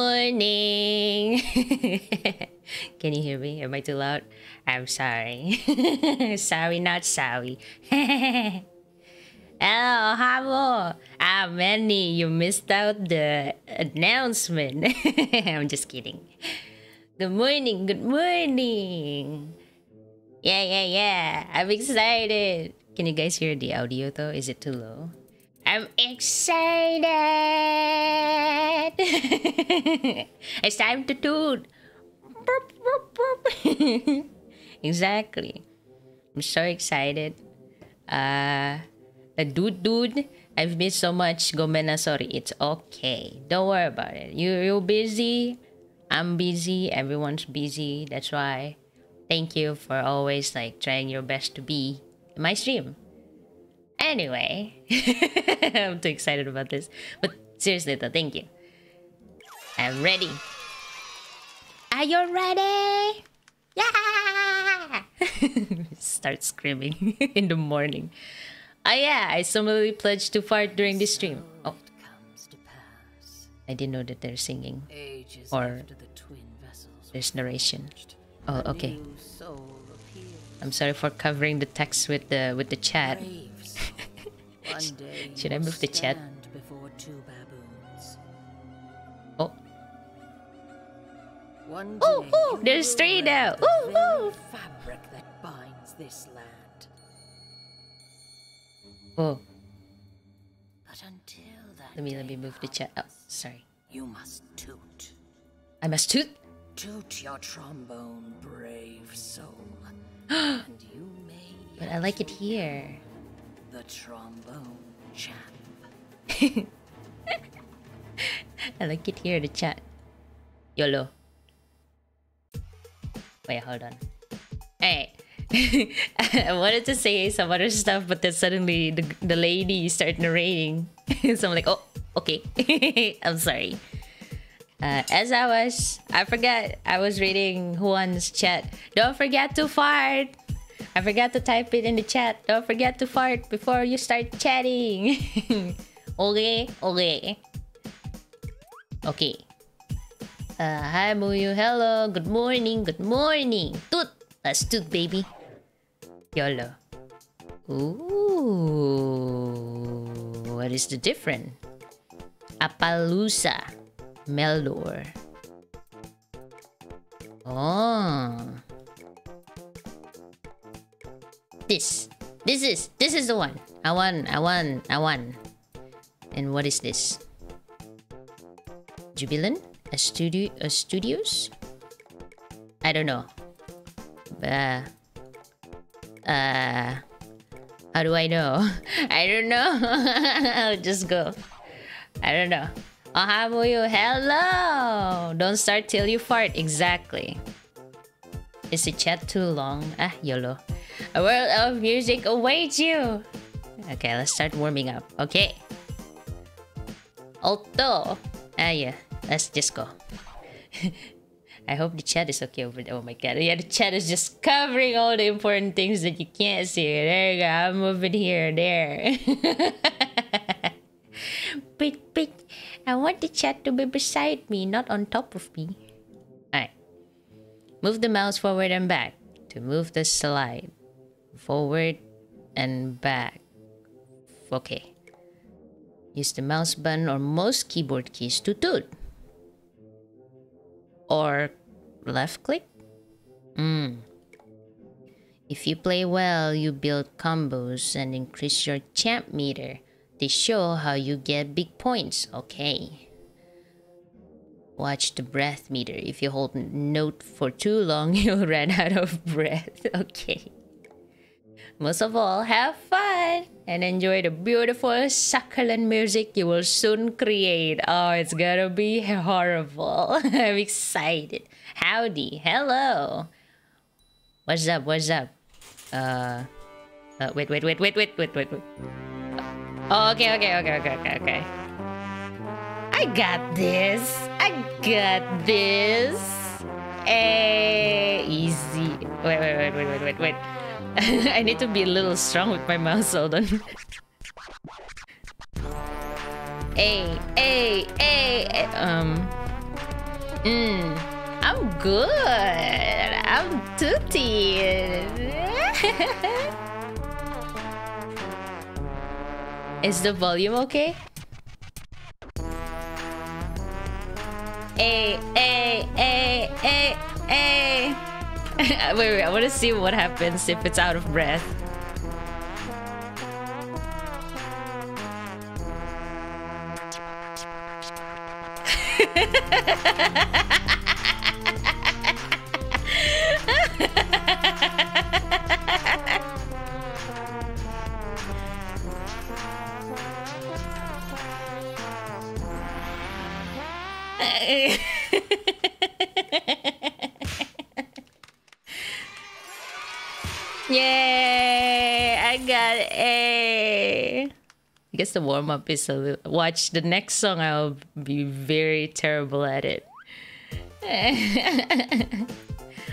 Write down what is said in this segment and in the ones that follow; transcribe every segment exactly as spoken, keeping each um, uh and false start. morning. Can you hear me? Am I too loud? I'm sorry. Sorry, not sorry. Hello, Havo. Ah, Manny, you missed out the announcement. I'm just kidding. Good morning, good morning. Yeah, yeah, yeah. I'm excited. Can you guys hear the audio though? Is it too low? I'm excited. It's time to toot. Burp, burp, burp. Exactly. I'm so excited. Uh, a dude, dude. I've missed so much. Gomena, sorry. It's okay. Don't worry about it. You, you're busy. I'm busy. Everyone's busy. That's why. Thank you for always like trying your best to be in my stream. Anyway, I'm too excited about this. But seriously though, thank you. I'm ready. Are you ready? Yeah! Start screaming in the morning. Oh yeah, I solemnly pledged to fart during this stream. Oh. I didn't know that they're singing. Or there's narration. Oh, okay. I'm sorry for covering the text with the with the chat. Should I move the chat? Oh. Ooh, ooh, there's three now. Ooh, ooh. Oh. Let me let me move the chat. Oh, sorry. You must toot. I must toot. Toot your trombone, brave soul. And you may. But I like it here. The trombone chap. I like it here, the chat. YOLO. Wait, hold on. Alright. I wanted to say some other stuff, but then suddenly the, the lady started narrating. So I'm like, oh, okay. I'm sorry. Uh, as I was, I forgot I was reading Juan's chat. Don't forget to fart. I forgot to type it in the chat. Don't forget to fart before you start chatting. Okay, okay. Okay. Uh, hi, Mooyü. Hello. Good morning. Good morning. Toot. Let's toot, baby. YOLO. Ooh. What is the difference? Appaloosa. Meldor. Oh. This, this is, this is the one. I won, I won, I won. And what is this? Jubilant? A studio, a studios? I don't know. Uh, uh, how do I know? I don't know. I'll just go. I don't know. Oh, how are you? Hello. Don't start till you fart. Exactly. Is the chat too long? Ah, YOLO. A world of music awaits you! Okay, let's start warming up. Okay. Alto! Ah, yeah. Let's just go. I hope the chat is okay over there. Oh my god. Yeah, the chat is just covering all the important things that you can't see. There you go. I'm moving here. There. Pick, pick. I want the chat to be beside me, not on top of me. Alright. Move the mouse forward and back to move the slide. Forward and back. Okay. Use the mouse button or most keyboard keys to toot. Or left click. Mm. If you play well, you build combos and increase your champ meter. They show how you get big points. Okay. Watch the breath meter. If you hold note for too long, you'll run out of breath. Okay. Most of all, have fun and enjoy the beautiful, succulent music you will soon create. Oh, it's gonna be horrible. I'm excited. Howdy. Hello. What's up? What's up? Uh, uh wait, wait, wait, wait, wait, wait, wait, wait. Oh, okay, okay, okay, okay, okay, okay. I got this. I got this. Hey, easy. Wait, wait, wait, wait, wait, wait, wait. I need to be a little strong with my mouse, hold on. Hey, hey, hey, um... Mm, I'm good. I'm tooty. Is the volume okay? Hey, hey, hey, hey, hey. Wait, wait, I want to see what happens if it's out of breath. Yay! I got an A. I guess the warm-up is a little... Watch the next song, I'll be very terrible at it.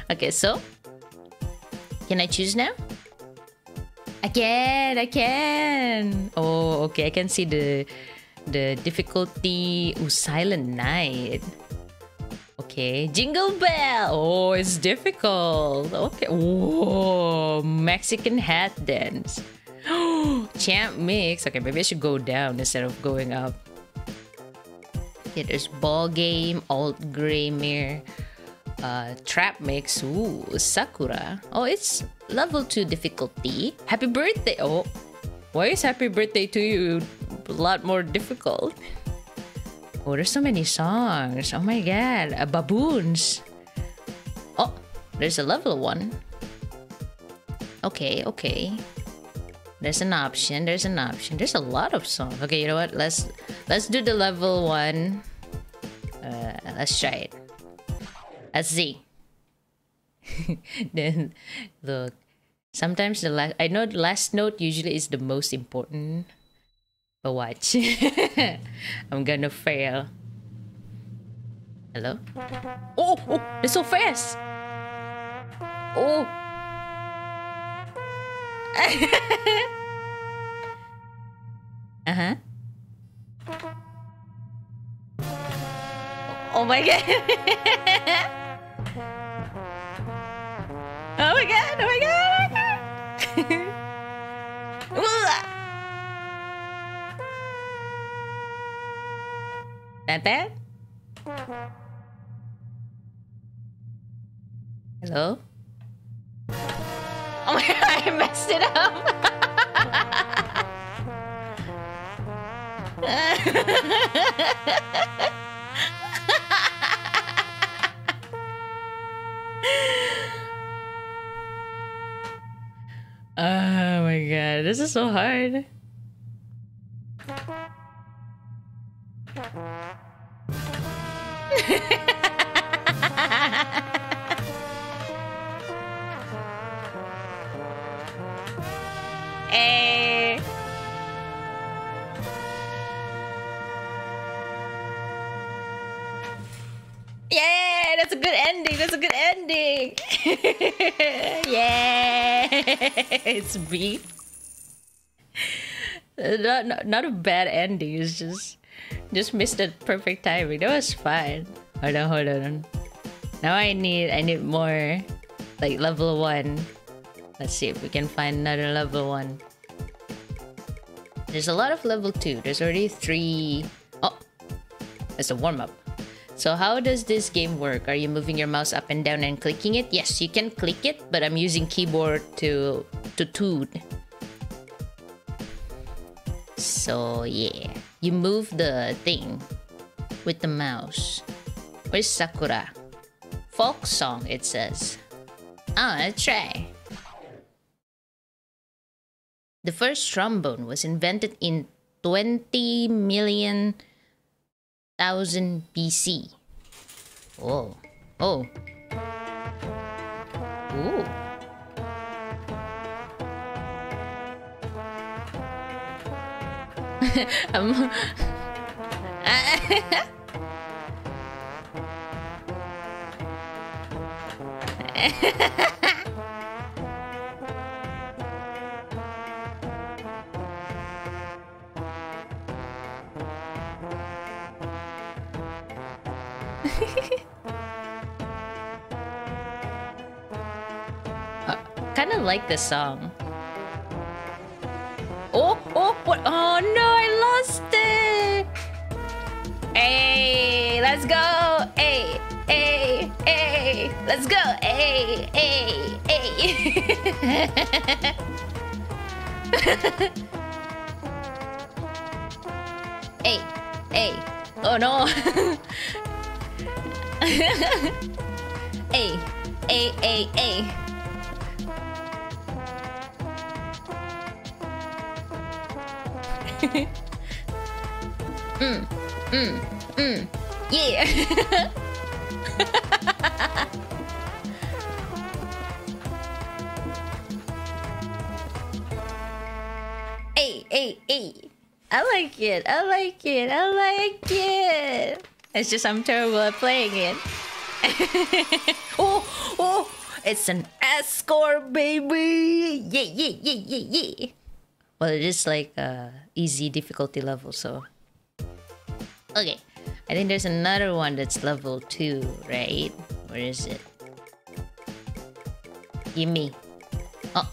Okay, so... Can I choose now? I can! I can! Oh, okay, I can see the... The difficulty... Ooh, Silent Night. Okay, Jingle Bell! Oh, it's difficult! Okay, whoa! Mexican Hat Dance. Oh, Champ Mix! Okay, maybe I should go down instead of going up. Okay, there's Ball Game, Old Grammar, uh, Trap Mix, ooh, Sakura. Oh, it's level two difficulty. Happy Birthday! Oh, why is Happy Birthday to you a lot more difficult? Oh, there's so many songs. Oh my god. Uh, baboons. Oh, there's a level one. Okay, okay. There's an option. There's an option. There's a lot of songs. Okay, you know what? Let's let's do the level one. Uh, let's try it. Let's see. Then look. Sometimes the last. I know the last note usually is the most important. But watch. I'm gonna fail. Hello? Oh, oh, they're so fast! Oh! Uh-huh. Oh my god! Oh my god! Oh my god! Not that? Hello? Oh my god, I messed it up! Oh my god, this is so hard. Hey. Yeah, that's a good ending. That's a good ending. Yeah, it's B. Not, not not a bad ending. It's just. Just missed the perfect timing. That was fine. Hold on, hold on. Now I need, I need more, like level one. Let's see if we can find another level one. There's a lot of level two. There's already three. Oh, it's a warm up. So how does this game work? Are you moving your mouse up and down and clicking it? Yes, you can click it, but I'm using keyboard to to toot. So yeah. You move the thing with the mouse. Where's Sakura? Folk song, it says. I'll try. The first trombone was invented in twenty million thousand B C. Whoa. Oh. Ooh. I'm... uh, kind of like this song. Oh, oh, what? Oh no, I lost it. Hey, let's go. Hey, hey, hey, let's go. Hey, hey, hey. Hey, hey. Oh no. Hey, hey, hey, hey. Mm, mm, mm. Yeah. Hey, hey, hey. I like it. I like it. I like it. It's just I'm terrible at playing it. Oh, oh, it's an S score, baby. Yeah, yeah, yeah, yeah, yeah. Well, it is like a uh, easy difficulty level, so. Okay, I think there's another one that's level two, right? Where is it? Gimme. Oh.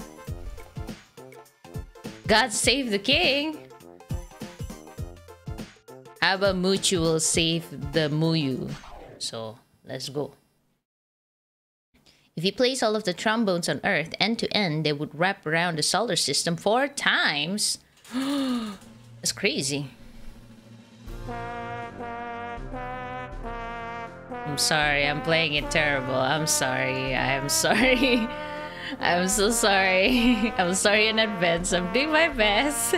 God save the king. Abamuchu will save the Mooyü. So, let's go. If you place all of the trombones on Earth end to end, they would wrap around the solar system four times. That's crazy. I'm sorry, I'm playing it terrible. I'm sorry, I'm sorry. I'm so sorry. I'm sorry in advance. I'm doing my best.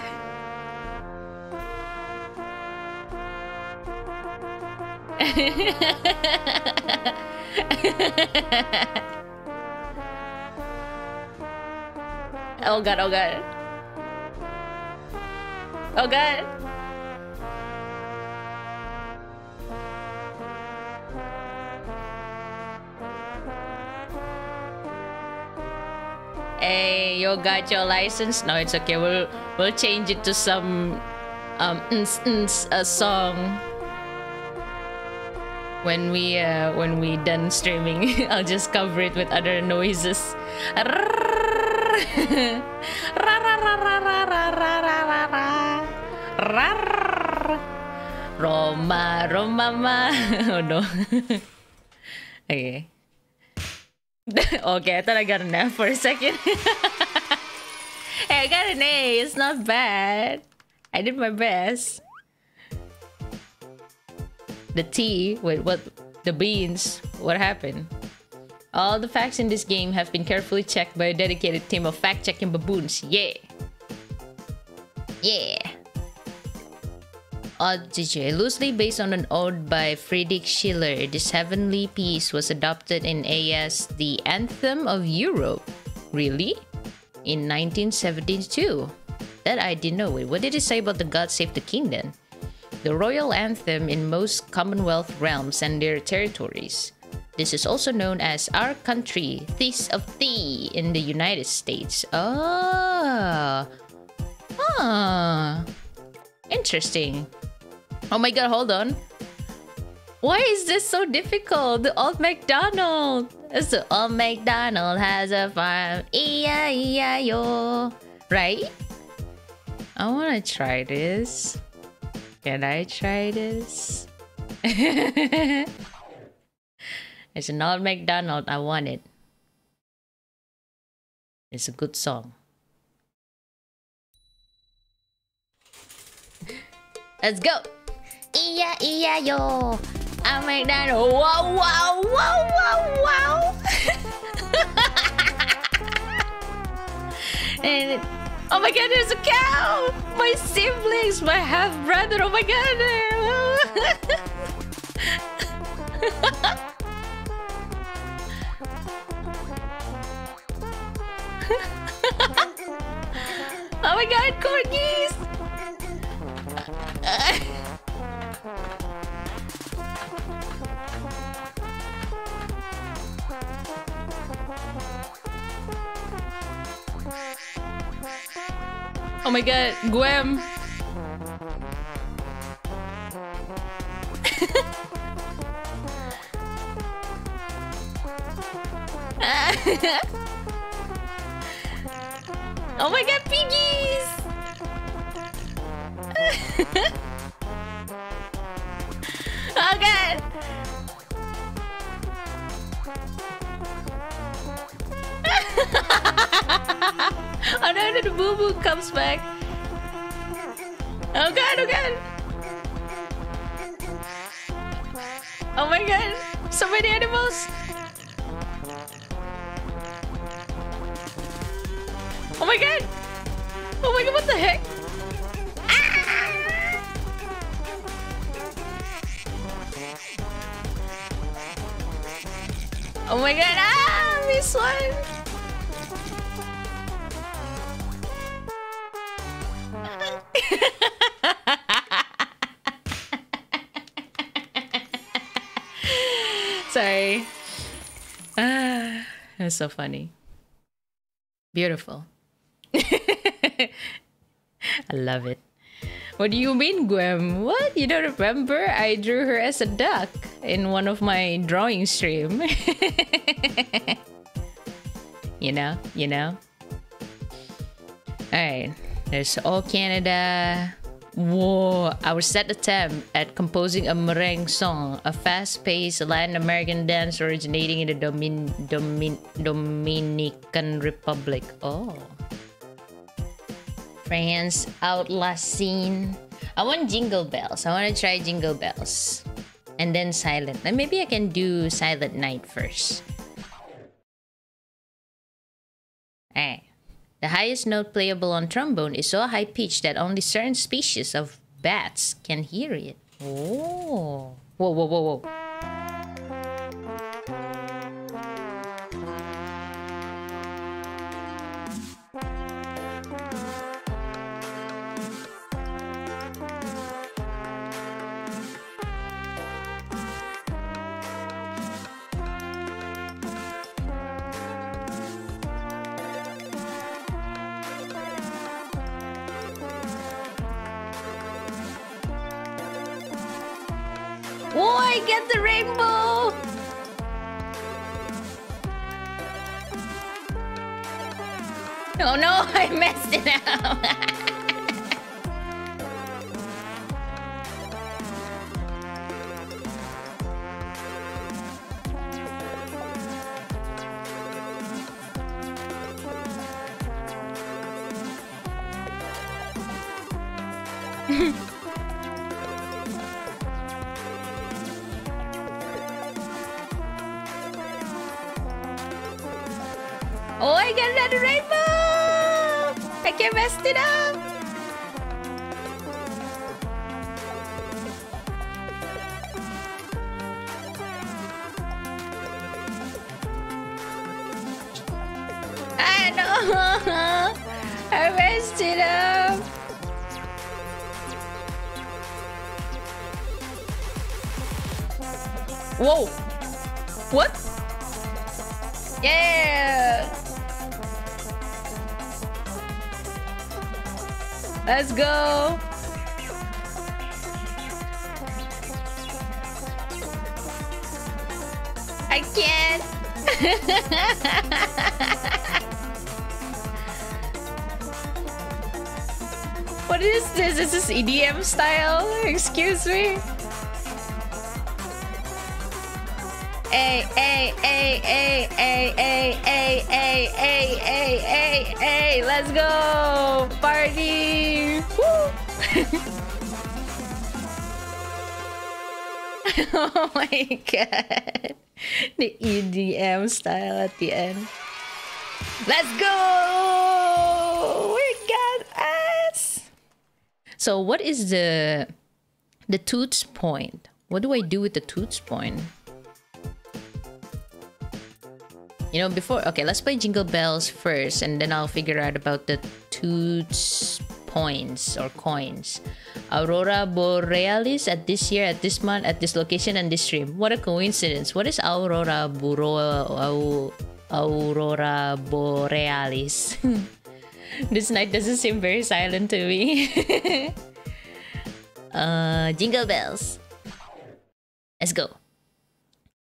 Oh god, oh god. Oh god. Hey, you got your license? No, it's okay. We'll we'll change it to some um ns, ns, a song when we uh, when we done streaming. I'll just cover it with other noises. Roma, Roma, ma. Oh no. Okay. Okay, I thought I got an F for a second. Hey, I got an A. It's not bad. I did my best. The tea. Wait, what? The beans. What happened? All the facts in this game have been carefully checked by a dedicated team of fact-checking baboons. Yeah. Yeah. Ode to Joy. Loosely based on an ode by Friedrich Schiller, this heavenly piece was adopted in as the anthem of Europe. Really? In nineteen seventy-two. That I didn't know. Wait, what did it say about the God Save the King then? The royal anthem in most Commonwealth realms and their territories. This is also known as Our Country, This of Thee in the United States. Oh. Ah. Interesting. Oh my god, hold on. Why is this so difficult? The Old MacDonald. It's the Old MacDonald has a farm. E I E I O. Right? I wanna try this. Can I try this? It's an Old MacDonald. I want it. It's a good song. Let's go. Iya iya yo. Old MacDonald. Wow wow wow wow wow. And oh my god, there's a cow. My siblings, my half brother. Oh my god. Oh my god, corgis. Oh my god, Gwem. Oh my god, piggies! Oh god! Oh no, the boo-boo comes back. Oh god, oh god! Oh my god, so many animals! Oh my god! Oh my god, what the heck? Ah! Oh my god, ah! This one! Sorry. Ah, that's so funny. Beautiful. I love it. What do you mean, Gwem? What? You don't remember? I drew her as a duck in one of my drawing stream. You know, you know. Alright, there's All Canada. Whoa, our set attempt at composing a merengue song, a fast-paced Latin American dance originating in the Domin Domin Dominican Republic. Oh. France Outlast Scene. I want jingle bells. I want to try jingle bells. And then silent. And maybe I can do Silent Night first. Alright. The highest note playable on trombone is so high pitched that only certain species of bats can hear it. Oh. Whoa, whoa, whoa, whoa. Oh, I get the rainbow! Oh no, I messed it up! Oh, I got another rainbow! I can mess it up! I know! I messed it up! Whoa! What? Yeah! Let's go! I can't! What is this? Is this E D M style? Excuse me? Ay, ay, ay, ay, ay, ay, ay, ay, ay, ay, ay, ay, let's go! Party! Woo! Oh my god! The E D M style at the end. Let's go! We got us! So what is the... the toots point? What do I do with the toots point? You know, before... Okay, let's play Jingle Bells first, and then I'll figure out about the Toots points or coins. Aurora Borealis at this year, at this month, at this location, and this stream. What a coincidence. What is Aurora Buro... Au, Aurora Borealis? This night doesn't seem very silent to me. uh, Jingle Bells. Let's go.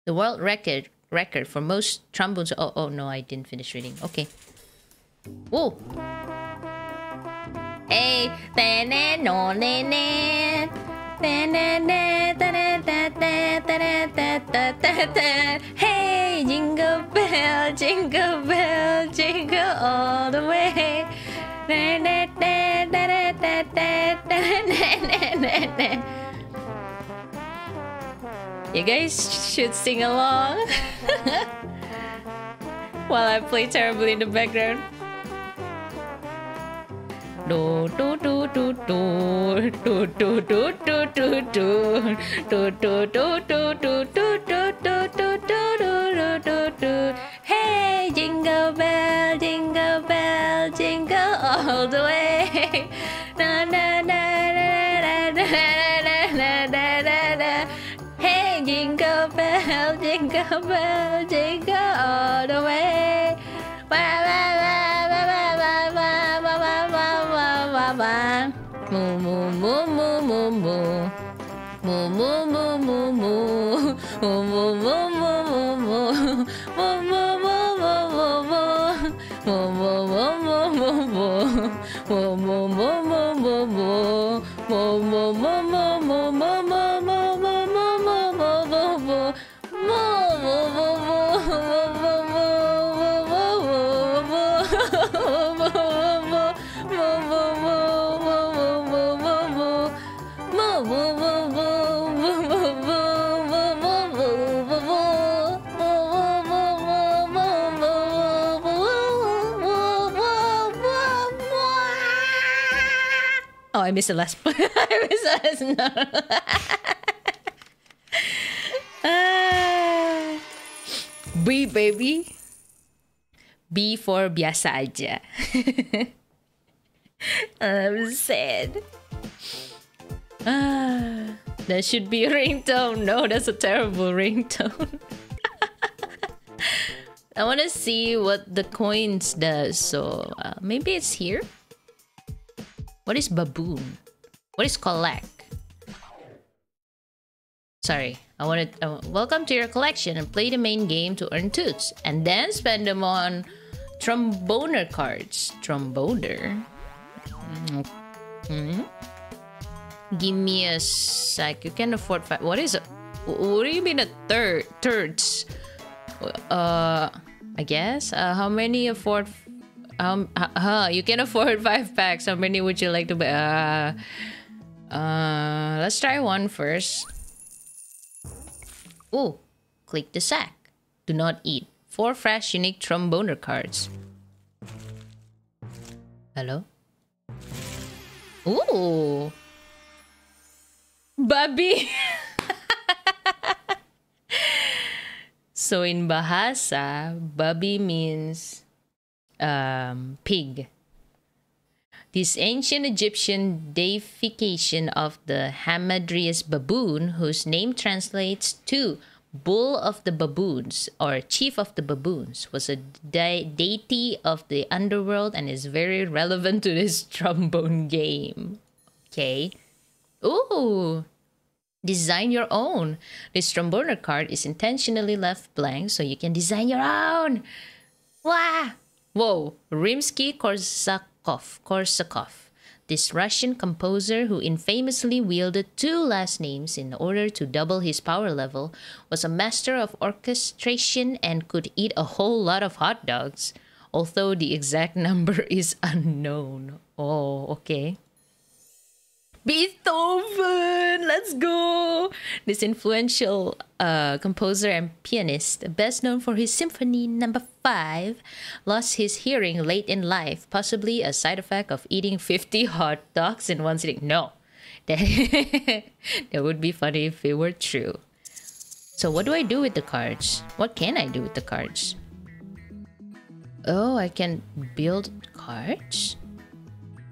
The world record record for most trombones. Oh, oh no, I didn't finish reading. Okay. Whoa. Hey. Hey, jingle bell, jingle bell, jingle all the way. You guys should sing along while I play terribly in the background. Do do do do do do do do do do do do do do do do do. Hey, jingle bell, jingle bell, jingle all the way. Na na na na na na na. Hey, jingle bell, jingle bell, jingle all the way. Moo moo moo moo moo moo moo moo moo moo moo moo moo moo moo moo moo moo Oh, I missed the last part. I missed the last note. B, baby. B for biasa aja. I'm sad. Ah, that should be a ringtone. No, that's a terrible ringtone. I want to see what the coins does. So uh, maybe it's here. What is baboon? What is collect? Sorry, I wanted. Uh, welcome to your collection and play the main game to earn toots, and then spend them on tromboner cards. Tromboner. Mm-hmm. Give me a sec. You can afford five. What is a? What do you mean a third? Thirds? Uh, I guess. Uh, how many afford? Um, huh, you can afford five packs. How many would you like to buy? Uh, uh, let's try one first. Oh, click the sack. Do not eat. Four fresh, unique tromboner cards. Hello? Ooh! Babi! So in Bahasa, babi means... Um, pig. This ancient Egyptian deification of the hamadryas baboon, whose name translates to bull of the baboons or chief of the baboons, was a de deity of the underworld and is very relevant to this trombone game. Okay. Ooh! Design your own. This tromboner card is intentionally left blank so you can design your own. Wow! Whoa, Rimsky Korsakov, Korsakov, this Russian composer who infamously wielded two last names in order to double his power level, was a master of orchestration and could eat a whole lot of hot dogs, although the exact number is unknown. Oh, okay. Beethoven! Let's go! This influential uh, composer and pianist, best known for his symphony number five, lost his hearing late in life, possibly a side effect of eating fifty hot dogs in one sitting. No! That, that would be funny if it were true. So what do I do with the cards? What can I do with the cards? Oh, I can build cards?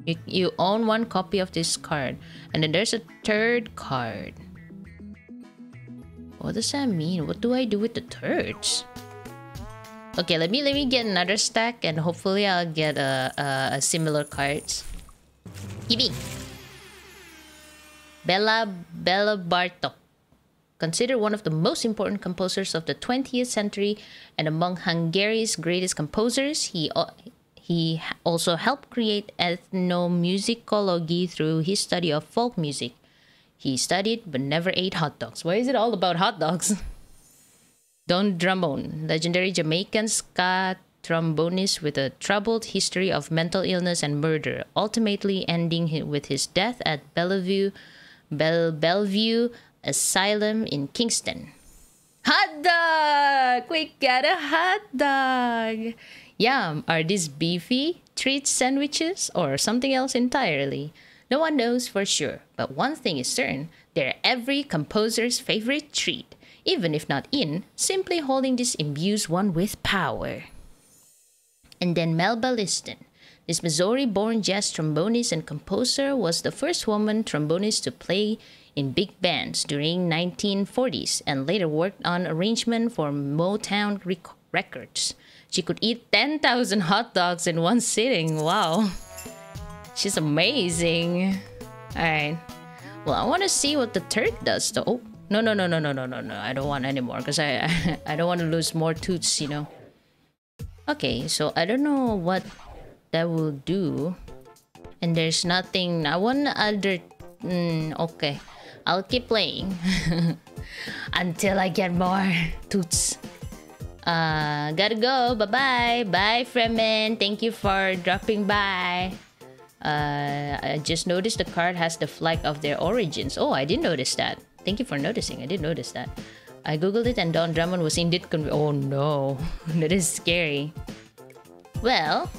You, you own one copy of this card. And then there's a third card. What does that mean? What do I do with the thirds? Okay, let me let me get another stack and hopefully I'll get a, a, a similar cards. Gimme! Bela Bela Bartok. considered one of the most important composers of the twentieth century and among Hungary's greatest composers. He, he also helped create ethnomusicology through his study of folk music. He studied but never ate hot dogs. Why is it all about hot dogs? Don Drummond, legendary Jamaican ska trombonist with a troubled history of mental illness and murder, ultimately ending with his death at Bellevue, Bel Bellevue Asylum in Kingston. Hot dog! We got a hot dog! Yum! Are these beefy treat sandwiches or something else entirely? No one knows for sure, but one thing is certain, they're every composer's favorite treat. Even if not in, simply holding this imbues one with power. And then Melba Liston. This Missouri-born jazz trombonist and composer was the first woman trombonist to play in big bands during the nineteen forties and later worked on arrangements for Motown rec records. She could eat ten thousand hot dogs in one sitting. Wow. She's amazing. All right. Well, I want to see what the Turk does though. Oh, no, no, no, no, no, no, no, no. I don't want any more because I, I, I don't want to lose more toots, you know. Okay, so I don't know what that will do. And there's nothing. I want other... Mm, okay. I'll keep playing. Until I get more toots. Uh, gotta go. Bye-bye. Bye, Fremen. Thank you for dropping by. Uh, I just noticed the card has the flag of their origins. Oh, I didn't notice that. Thank you for noticing. I didn't notice that. I googled it and Don Drummond was indeed conv- Oh no, that is scary. Well,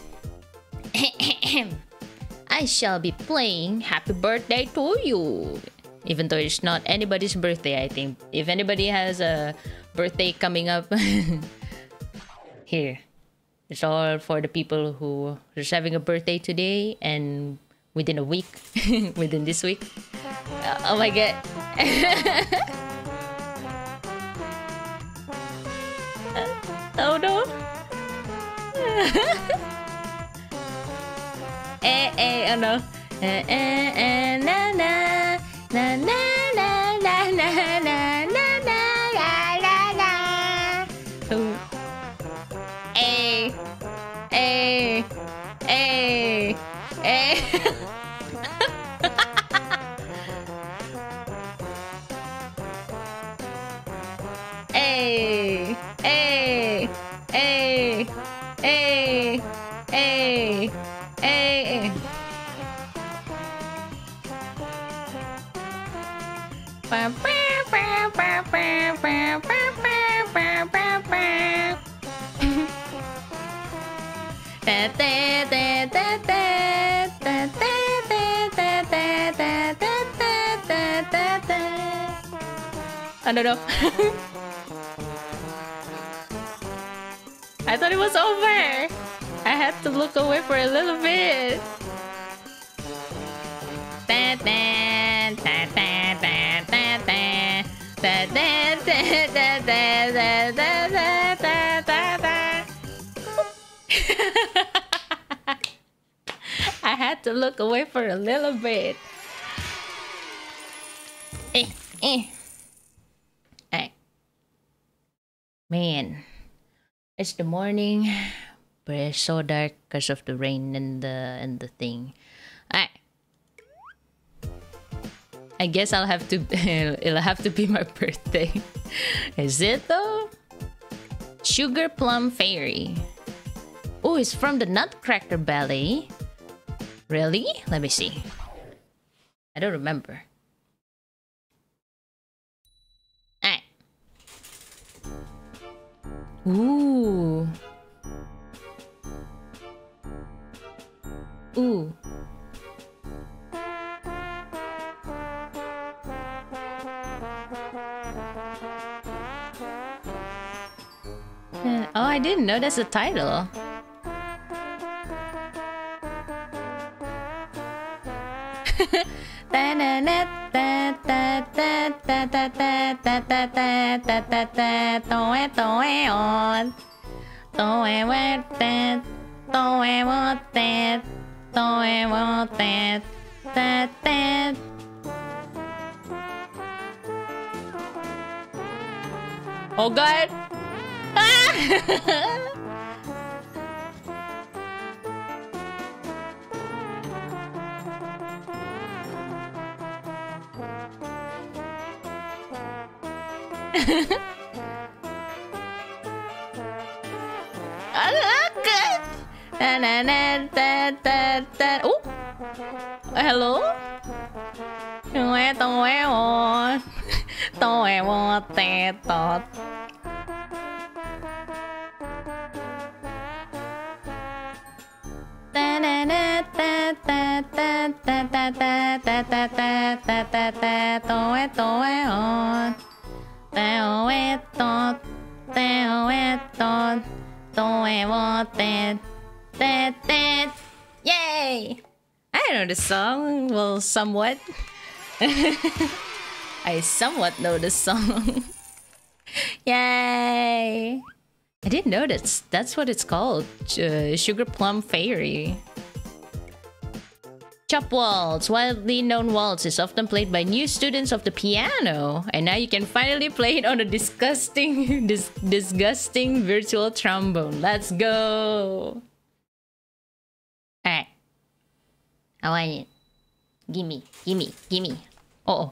I shall be playing Happy Birthday to You. Even though it's not anybody's birthday, I think. If anybody has a birthday coming up, here. It's all for the people who are having a birthday today and within a week, within this week. Uh, oh my god. Oh no! Eh eh oh no! Eh eh eh na na na na na na na na na na la la eh eh eh eh. Hey! Hey! Hey! Hey! Hey! Hey! I don't know. I thought it was over! I had to look away for a little bit! I had to look away for a little bit! Eh, eh. Alright. Man. It's the morning, but it's so dark because of the rain and the and the thing. I I guess I'll have to it'll have to be my birthday. Is it though? Sugar Plum Fairy. Oh, it's from the Nutcracker Ballet. Really? Let me see. I don't remember. Ooh. Ooh. Uh, oh, I didn't know that's the title. Oh god! Ah! Oh! Hello? Yay! I know this song, well, somewhat. I somewhat know this song. Yay! I didn't know that's, that's what it's called. Uh, Sugar Plum Fairy. Chop Waltz, widely known waltz, is often played by new students of the piano. And now you can finally play it on a disgusting, dis disgusting virtual trombone. Let's go! Alright. I want it. Gimme, gimme, gimme. Uh oh.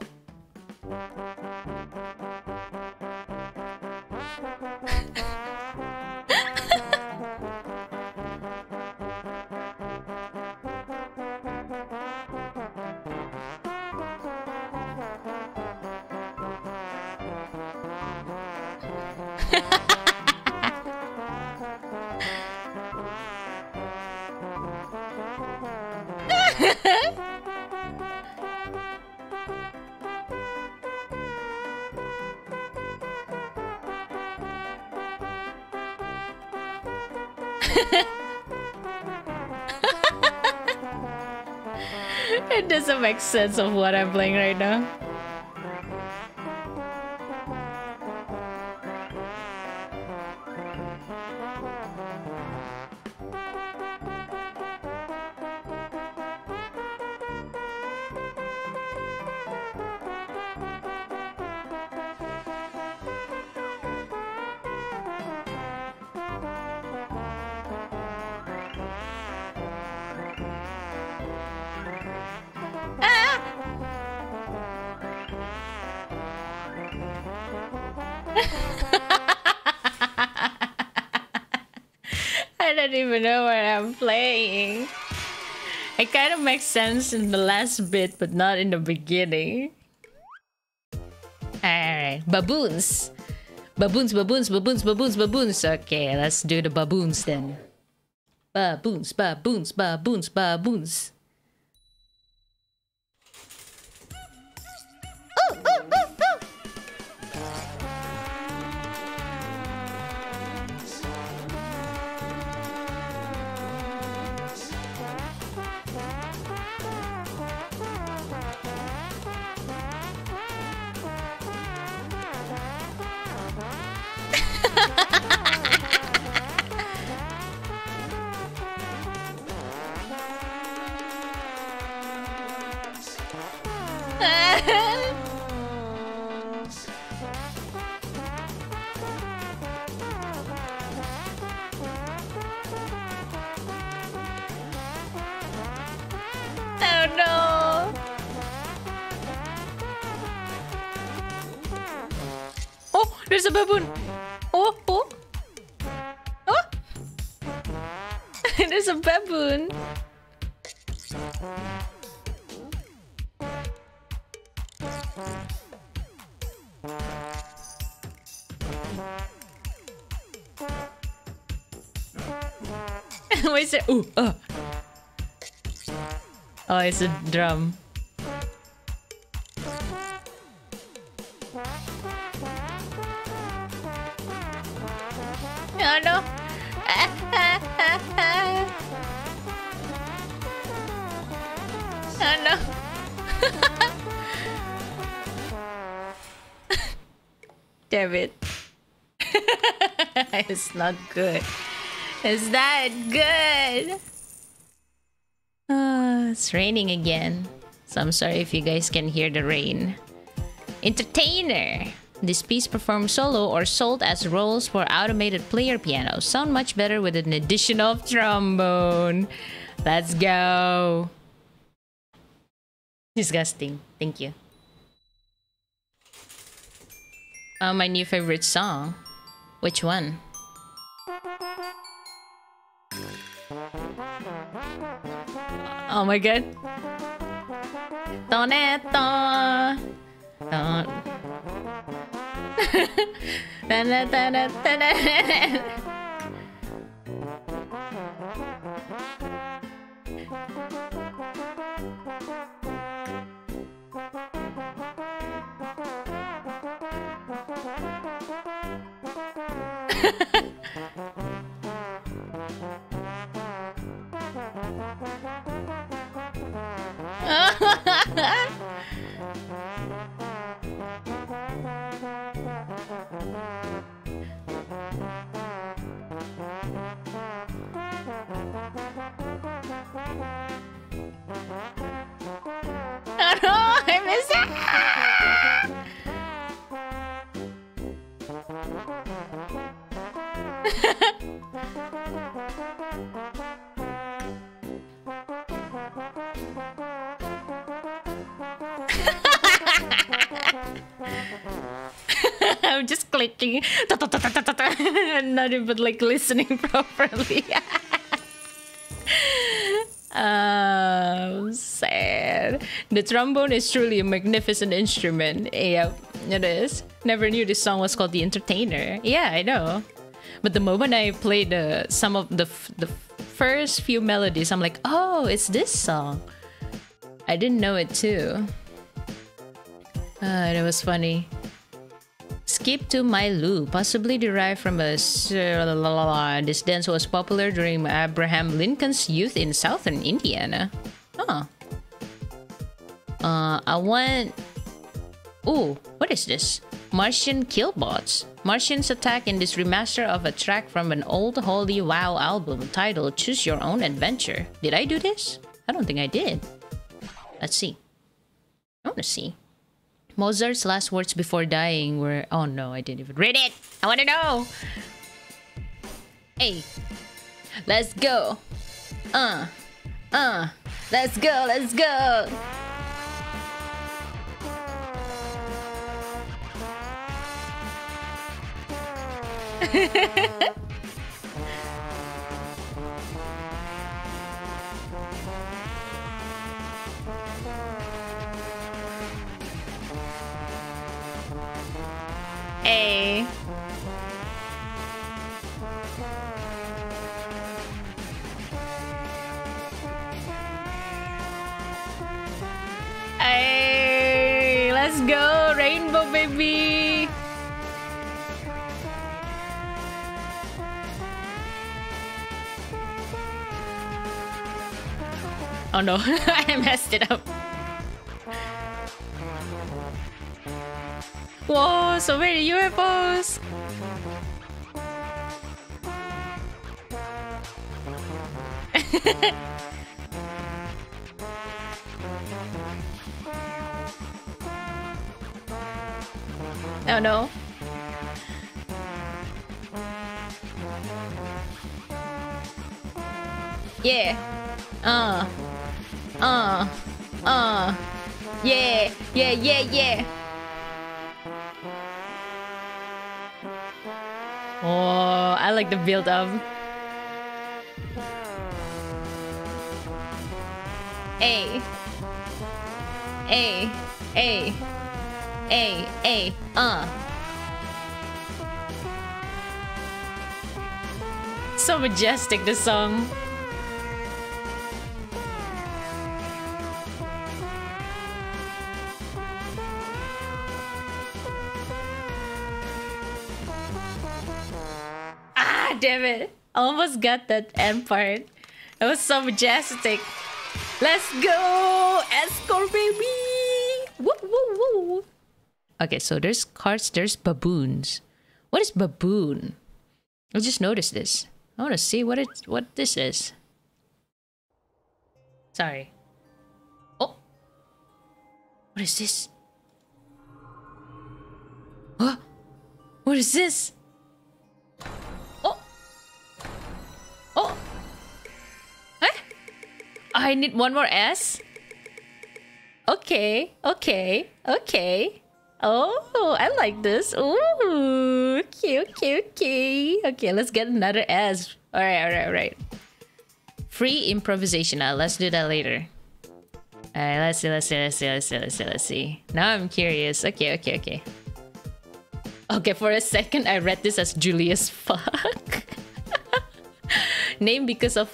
It doesn't make sense of what I'm playing right now. Know what I'm playing. It kind of makes sense in the last bit, but not in the beginning. Alright, baboons. Baboons, baboons, baboons, baboons, baboons. Okay, let's do the baboons then. Baboons, baboons, baboons, baboons. Ooh, ooh, ooh, ooh. There's a baboon! Oh! Oh! Oh! There's a baboon! Wait a sec. Ooh! Oh! Oh, it's a drum. Oh no! Oh no! Damn it. It's not good. It's not good! Oh, it's raining again. So I'm sorry if you guys can hear the rain. Entertainer! This piece performed solo or sold as rolls for automated player pianos sound much better with an addition of trombone. Let's go. Disgusting. Thank you. Oh, my new favorite song. Which one? Oh my god. Toneto. Don. I'm just clicking and not even like listening properly. um, sad. The trombone is truly a magnificent instrument. Yep, it is. Never knew this song was called The Entertainer. Yeah, I know. But the moment I played uh, some of the f the first few melodies, I'm like, oh, it's this song. I didn't know it too. Ah, that was funny. Skip to my loo, possibly derived from a... This dance was popular during Abraham Lincoln's youth in southern Indiana. Huh. Uh, I want... Ooh, what is this? Martian Killbots. Martians attack in this remaster of a track from an old Holy Wow album titled Choose Your Own Adventure. Did I do this? I don't think I did. Let's see. I wanna see. Mozart's last words before dying were... Oh no, I didn't even read it! I wanna know! Hey! Let's go! Uh! Uh! Let's go! Let's go! Hey. Hey, let's go, rainbow baby. Oh no, I messed it up. Whoa, so many U F Os! Oh no. Yeah. Uh. Uh. Uh. Yeah. Yeah, yeah, yeah. Oh, I like the build up. Hey. Hey. Hey. Hey. Hey. Uh. So majestic, this song. Damn it. I almost got that end part. It was so majestic. Let's go! Escort baby! Woo woo woo! Okay, so there's carts, there's baboons. What is baboon? I just noticed this. I wanna see what it what this is. Sorry. Oh! What is this? Huh? What is this? Oh! Oh! Huh? I need one more S? Okay, okay, okay. Oh, I like this. Ooh, okay, okay, okay. Okay, let's get another S. Alright, alright, alright. Free improvisation. Now, let's do that later. Alright, let's see, let's see, let's see, let's see, let's see, let's see. Now I'm curious. Okay, okay, okay. Okay, for a second, I read this as Julius Fuck. Named because of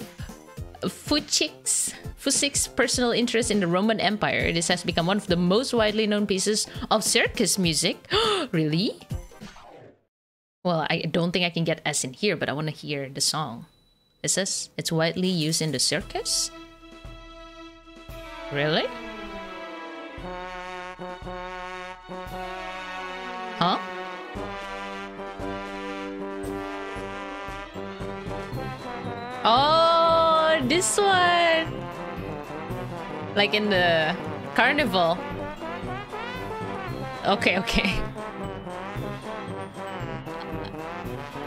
Fuchik's, Fuchik's personal interest in the Roman Empire. This has become one of the most widely known pieces of circus music. Really? Well, I don't think I can get S in here, but I want to hear the song. It says it's widely used in the circus? Really? Huh? Oh, this one! Like in the carnival. Okay, okay.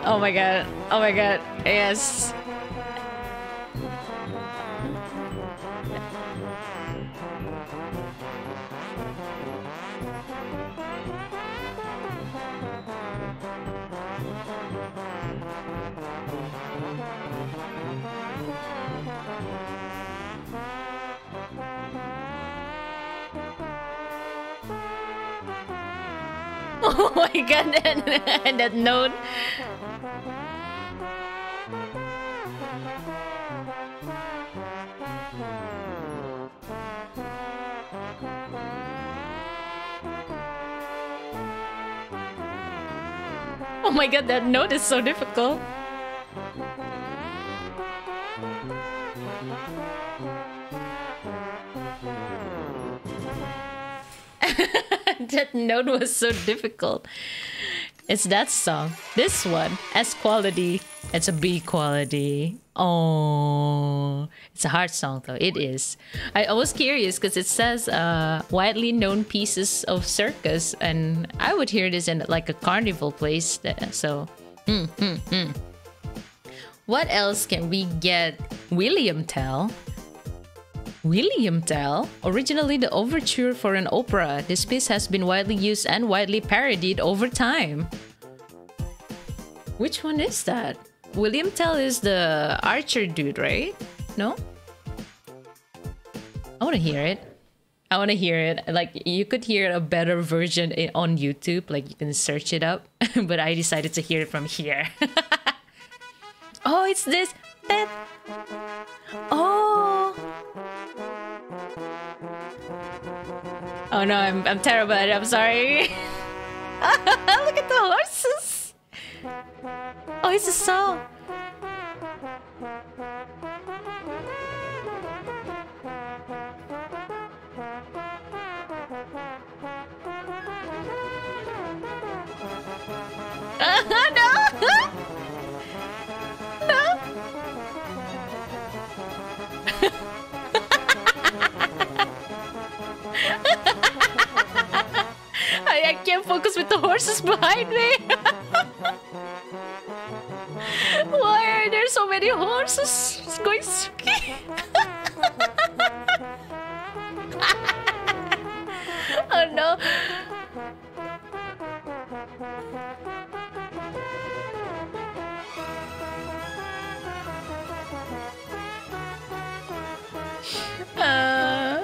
Oh my god. Oh my god. Yes. Oh my god, and that, that note. Oh my god, that note is so difficult. That note was so difficult. It's that song. This one, S quality. It's a B quality. Oh, it's a hard song though. It is. I, I was curious because it says uh, widely known pieces of circus, and I would hear this in like a carnival place. That, so, mm, mm, mm. What else can we get? William Tell. William Tell? Originally the overture for an opera, this piece has been widely used and widely parodied over time. Which one is that? William Tell is the archer dude, right? No? I want to hear it. I want to hear it. Like, you could hear a better version on YouTube. Like, you can search it up. But I decided to hear it from here. Oh, it's this! That. Oh! Oh no, I'm, I'm terrible at it, I'm sorry. Look at the horses! Oh, it's a song! No! No! I can't focus with the horses behind me. Why are there so many horses? It's going ski. Oh no. Uh...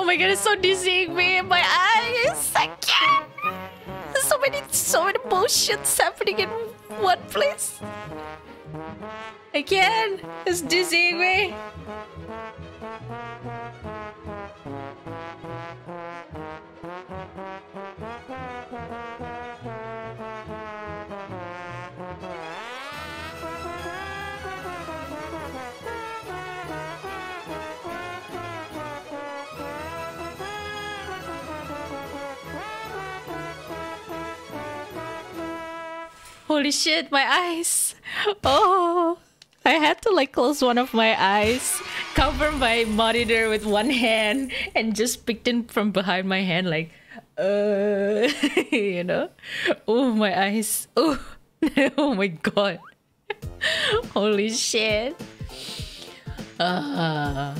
Oh my god, it's so dizzying me. My eyes, I can't. There's so many, so many bullshits happening in one place. I can't. It's dizzying me. Holy shit, my eyes! Oh, I had to like close one of my eyes, cover my monitor with one hand, and just picked in from behind my hand like, uh, you know? Oh, my eyes. Oh, oh my god. Holy shit. Uh,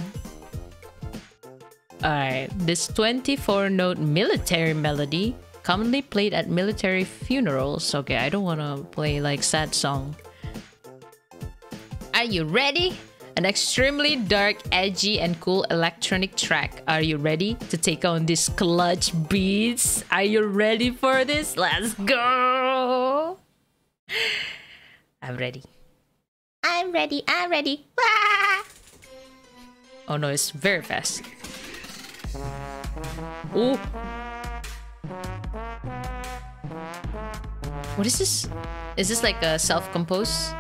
Alright, this twenty-four note military melody, commonly played at military funerals. Okay, I don't want to play like sad song. Are you ready? An extremely dark, edgy, and cool electronic track. Are you ready to take on these clutch beats? Are you ready for this? Let's go! I'm ready. I'm ready, I'm ready. Ah! Oh no, it's very fast. Oh! What is this? Is this like a self-compose?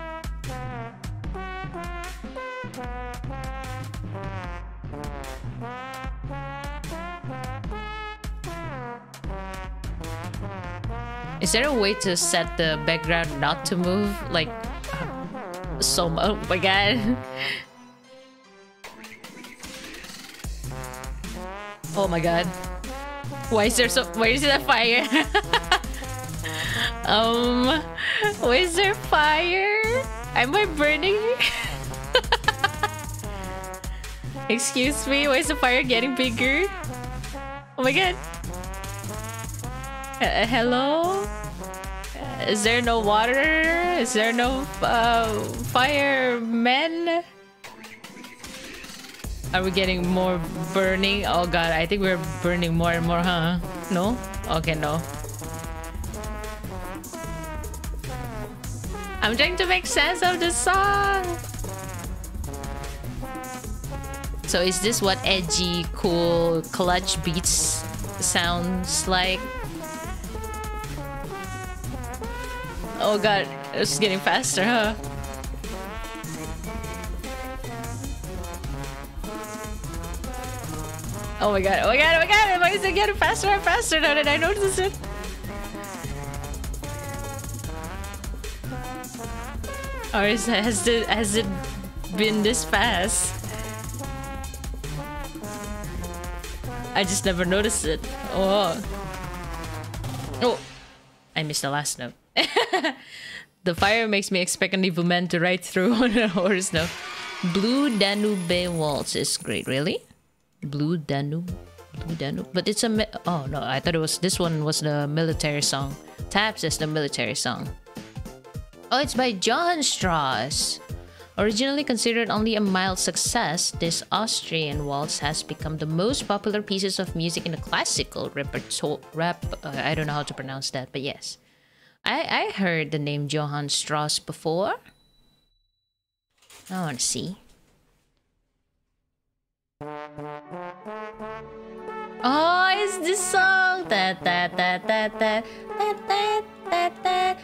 Is there a way to set the background not to move? Like, uh, so much. Oh my god. Oh my god. Why is there so. Why is there fire? um. Why is there fire? Am I burning? Excuse me, why is the fire getting bigger? Oh my god. Uh, hello? Uh, is there no water? Is there no uh, firemen? Are we getting more burning? Oh god, I think we're burning more and more, huh? No? Okay, no. I'm trying to make sense of the song! So is this what edgy, cool, clutch beats sounds like? Oh god, it's getting faster, huh? Oh my god, oh my god, oh my god! Why is it getting faster and faster now that I notice it? Or is it, has, it, has it been this fast? I just never noticed it. Oh. Oh! I missed the last note. The fire makes me expect an evil man to ride through on a horse now. Blue Danube Waltz is great, really? Blue Danube? Blue Danube? But it's a... Mi oh, no, I thought it was... This one was the military song. Taps is the military song. Oh, it's by Johann Strauss. Originally considered only a mild success, this Austrian waltz has become the most popular pieces of music in the classical repertoire... Rap, uh, I don't know how to pronounce that, but yes. I, I heard the name Johann Strauss before. I want to see. Oh, it's this song! Da, da, da, da, da, da, da, da, da.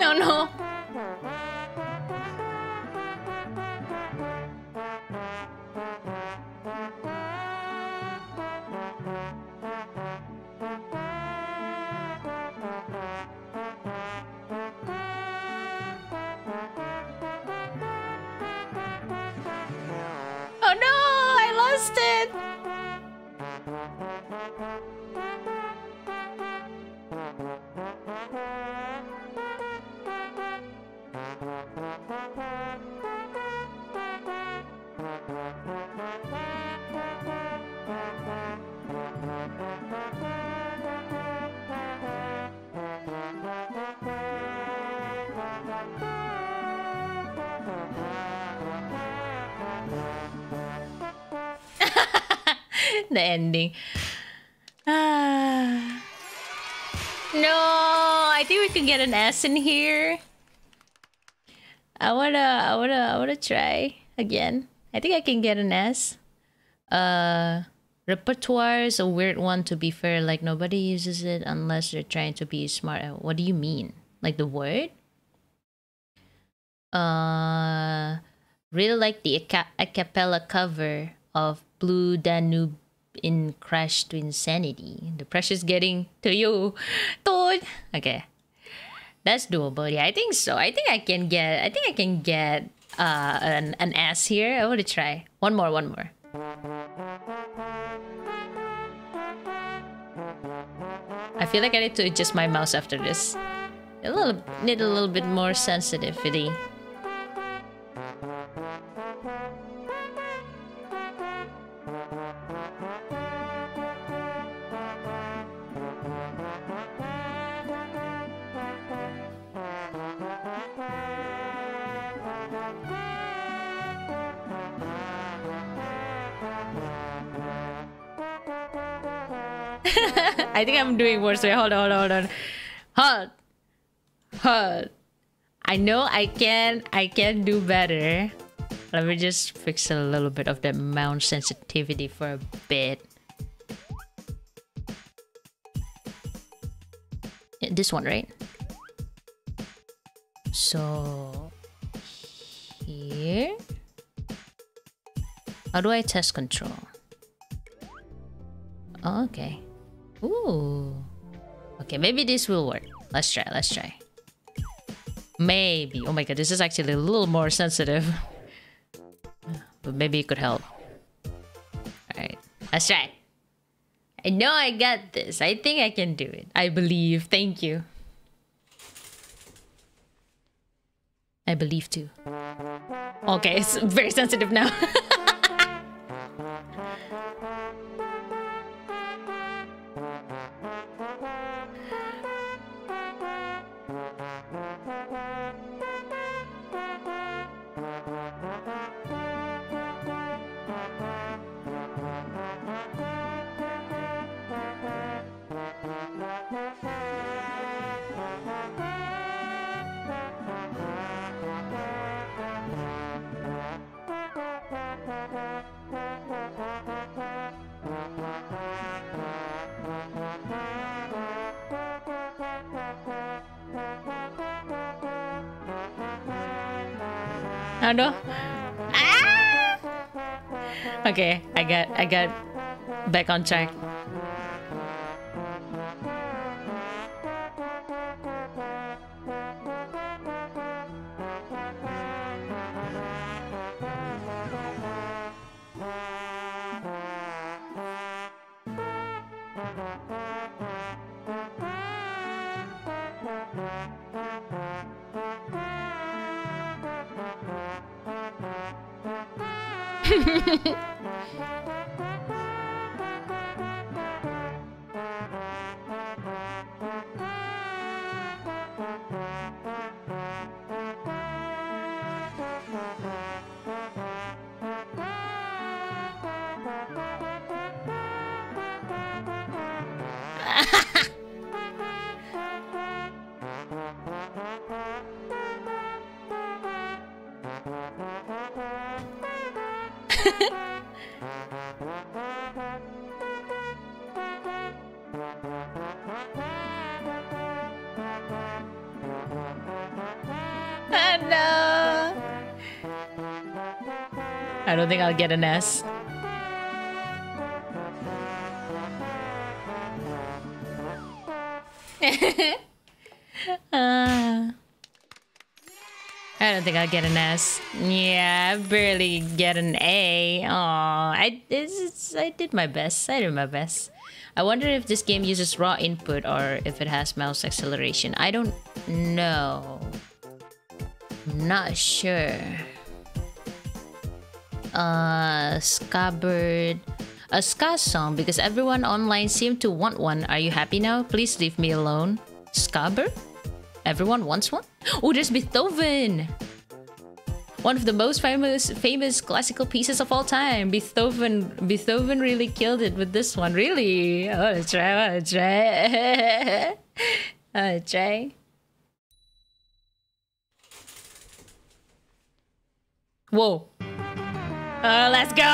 No. No, no. Oh no, I lost it! The ending. Ah. No, I think we could get an S in here. I wanna, I wanna, I wanna try again. I think I can get an S. Uh, repertoire is a weird one. To be fair, like nobody uses it unless they're trying to be smart. What do you mean? Like the word? Uh, really like the a, a cappella cover of Blue Danube. In Crash to Insanity, the pressure's getting to you, dude. Okay, that's doable. Yeah, I think so. I think I can get. I think I can get uh, an an S here. I want to try one more. One more. I feel like I need to adjust my mouse after this. A little, need a little bit more sensitivity. I think I'm doing worse. Wait, hold on, hold on, hold on. Hold. Hold. I know I can, I can do better. Let me just fix a little bit of that mouse sensitivity for a bit. Yeah, this one, right? So... here? How do I test control? Oh, okay. Ooh. Okay, maybe this will work. Let's try, let's try. Maybe. Oh my god, this is actually a little more sensitive. But maybe it could help. Alright, let's try. I know I got this. I think I can do it. I believe. Thank you. I believe too. Okay, it's very sensitive now. No. Ah! Okay, I got I got back on track. I don't think I'll get an S. uh, I don't think I'll get an S. Yeah, I barely get an A. Aw, I, it's, I did my best. I did my best. I wonder if this game uses raw input or if it has mouse acceleration. I don't know. I'm not sure. Uh, ska bird, a ska song because everyone online seemed to want one. Are you happy now? Please leave me alone. Ska bird? Everyone wants one? Oh, there's Beethoven! One of the most famous famous classical pieces of all time. Beethoven Beethoven really killed it with this one. Really? I wanna try, I wanna try. I wanna try. Whoa. Oh, let's go!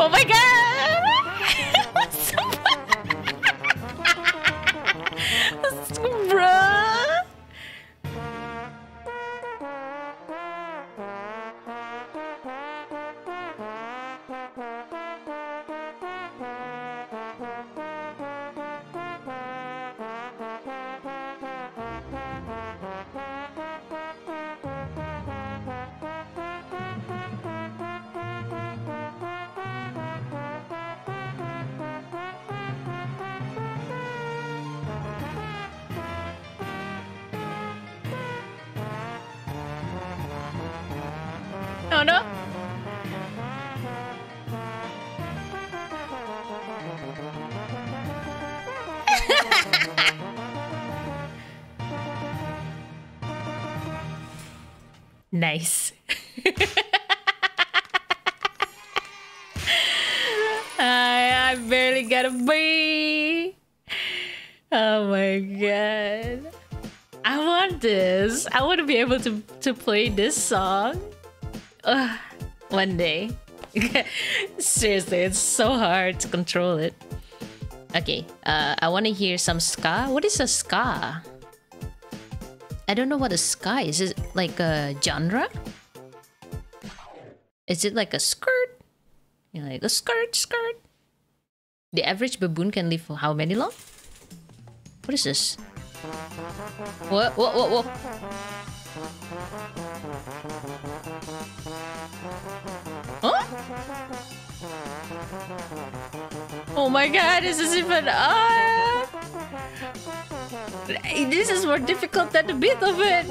Oh my god! What's up? What's up, bruh? Oh no! Nice. I, I barely got a B. Oh my god. I want this. I want to be able to, to play this song. Ugh, one day. Seriously, it's so hard to control it. Okay, uh, I want to hear some ska. What is a ska? I don't know what a ska is. Is it like a genre? Is it like a skirt? You know, like a skirt, skirt. The average baboon can live for how many long? What is this? What? What? What? What? Huh? Oh my god, this is even uh... this is more difficult than the Beethoven.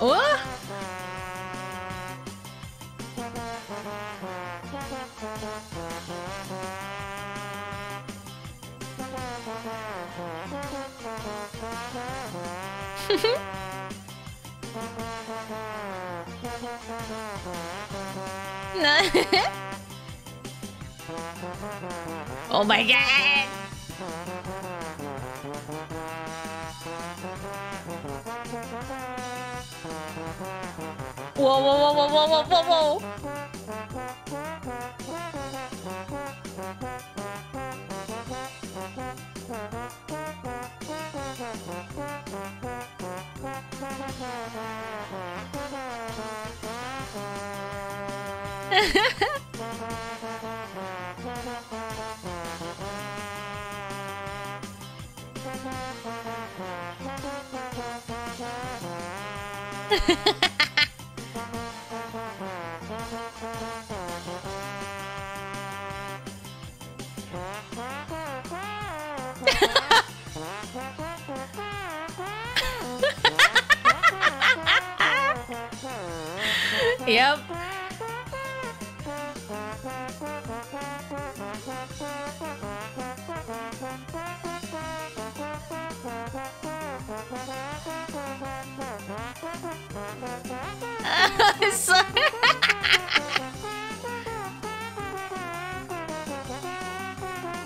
Oh. Oh? Oh my god! Whoa, whoa, whoa, whoa, whoa, whoa, whoa, whoa! Yep.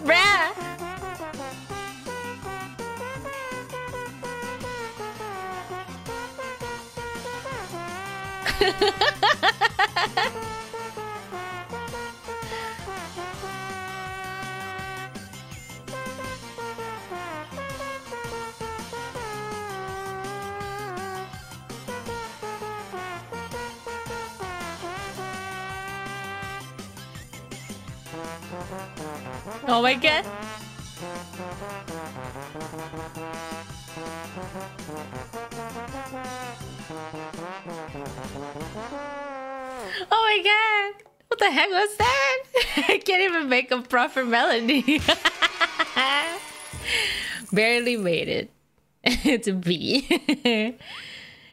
Bruh. Oh my god. Oh my god. What the heck was that? I can't even make a proper melody. Barely made it. It's a B.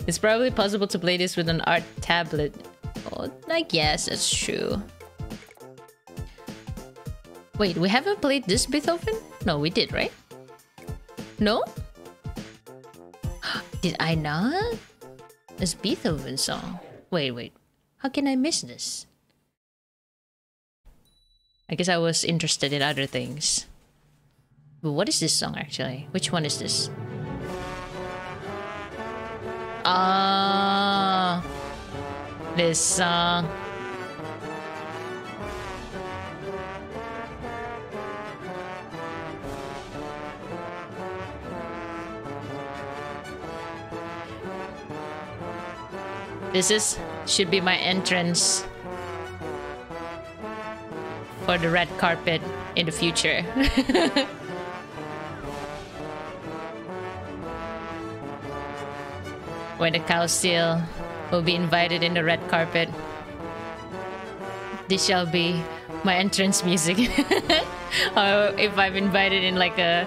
It's probably possible to play this with an art tablet. Oh, I guess that's true. Wait, we haven't played this Beethoven? No, we did, right? No? Did I not? It's Beethoven song. Wait, wait. How can I miss this? I guess I was interested in other things. But what is this song actually? Which one is this? Ah, uh, this song. This is should be my entrance for the red carpet in the future. When the cow seal will be invited in the red carpet. This shall be my entrance music. Or if I'm invited in like a,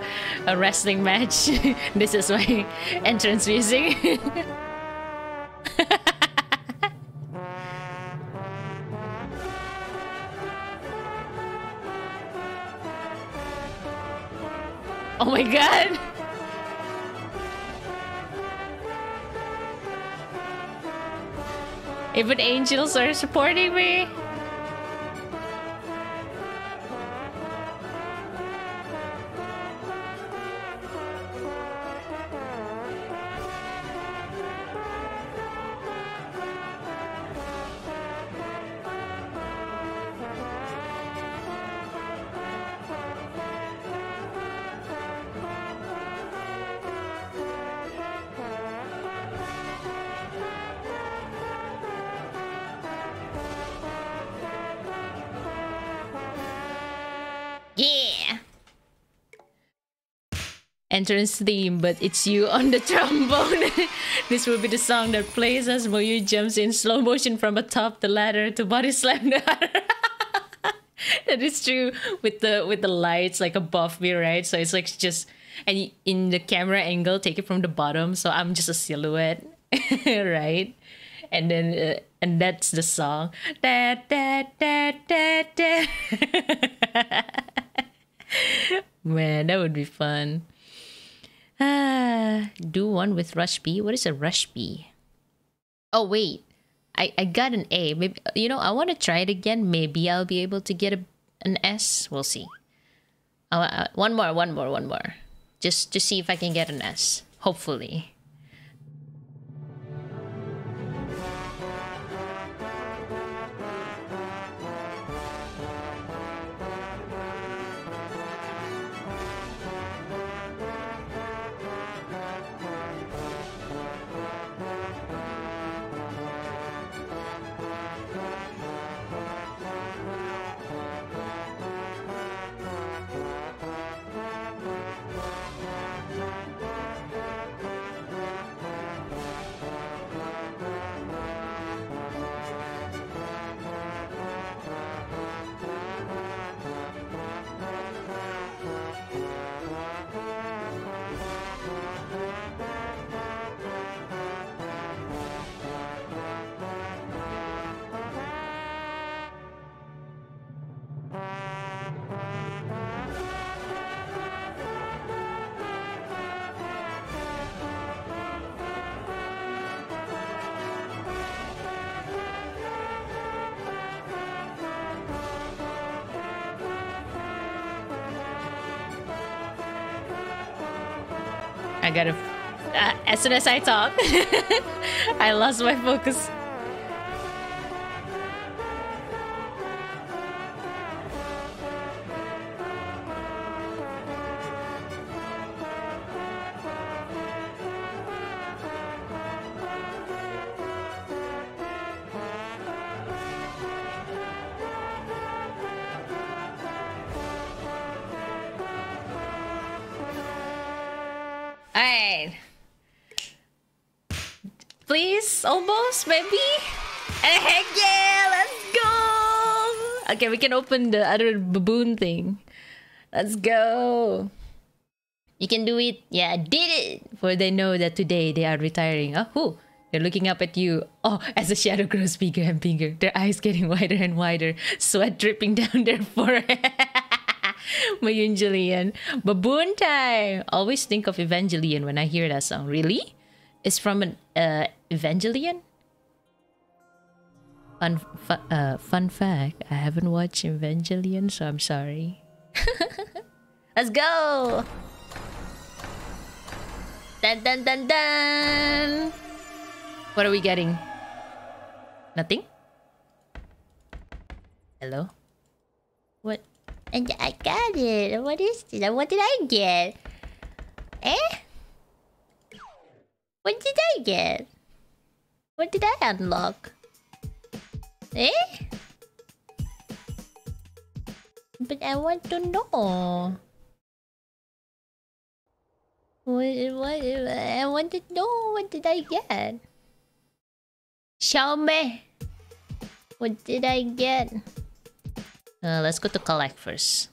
a wrestling match, this is my entrance music. Oh my god! Even angels are supporting me! Entrance theme, but it's you on the trombone. This will be the song that plays as Mooyü jumps in slow motion from atop the ladder to body slam the other. That is true with the with the lights like above me, right? So it's like just and in the camera angle, take it from the bottom, so I'm just a silhouette, right? And then uh, and that's the song. Da, da, da, da, da. Man, that would be fun. Ah, do one with rush B. What is a rush B? Oh wait, I I got an A. Maybe you know I want to try it again. Maybe I'll be able to get a, an S. We'll see. Uh, one more, one more, one more. Just to see if I can get an S. Hopefully. I gotta... Uh, as soon as I talk, I lost my focus. All right. Please, almost, maybe? Heck yeah, let's go! Okay, we can open the other baboon thing. Let's go! You can do it! Yeah, I did it! For they know that today they are retiring. Oh, who? They're looking up at you. Oh, as the shadow grows bigger and bigger, their eyes getting wider and wider, sweat dripping down their forehead. Evangelion. Baboon time! Always think of Evangelion when I hear that song. Really? It's from an uh, Evangelion? Fun, fun, uh, fun fact, I haven't watched Evangelion, so I'm sorry. Let's go! Dun dun dun dun! What are we getting? Nothing? Hello? What? And I got it! What is this? What did I get? Eh? What did I get? What did I unlock? Eh? But I want to know. What, what, I want to know what did I get? Show me. What did I get? Uh, let's go to collect first.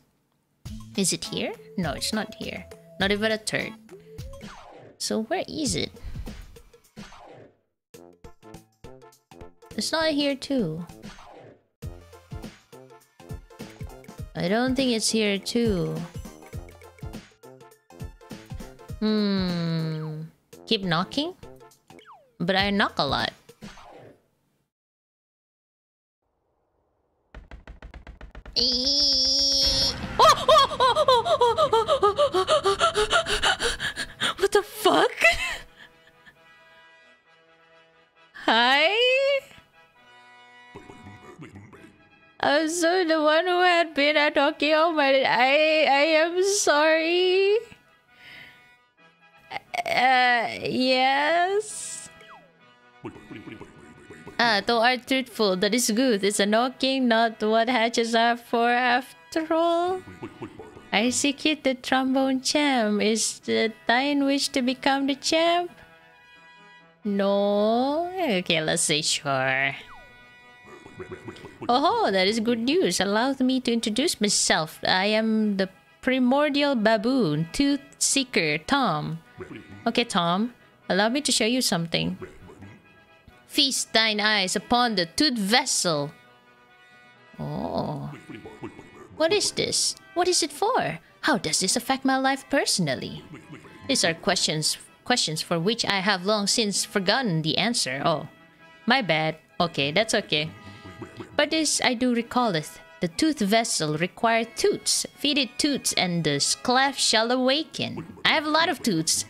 Is it here? No, it's not here. Not even a third. So where is it? It's not here too. I don't think it's here too. Hmm. Keep knocking? But I knock a lot. What the fuck? Hi? I'm so the one who had been at Tokyo. Oh my, I I am sorry. Uh, yes. Ah, though art truthful, that is good. It's a knocking, not what hatches are for after all. I seek it, the trombone champ. Is the thine wish to become the champ? No. Okay, let's say sure. Oh, that is good news. Allow me to introduce myself. I am the primordial baboon, tooth seeker, Tom. Okay, Tom. Allow me to show you something. Feast thine eyes upon the tooth vessel. Oh. What is this? What is it for? How does this affect my life personally? These are questions, questions for which I have long since forgotten the answer. Oh, my bad. Okay, that's okay. But this I do recalleth. The tooth vessel requires toots. Feed it toots and the cleft shall awaken. I have a lot of toots.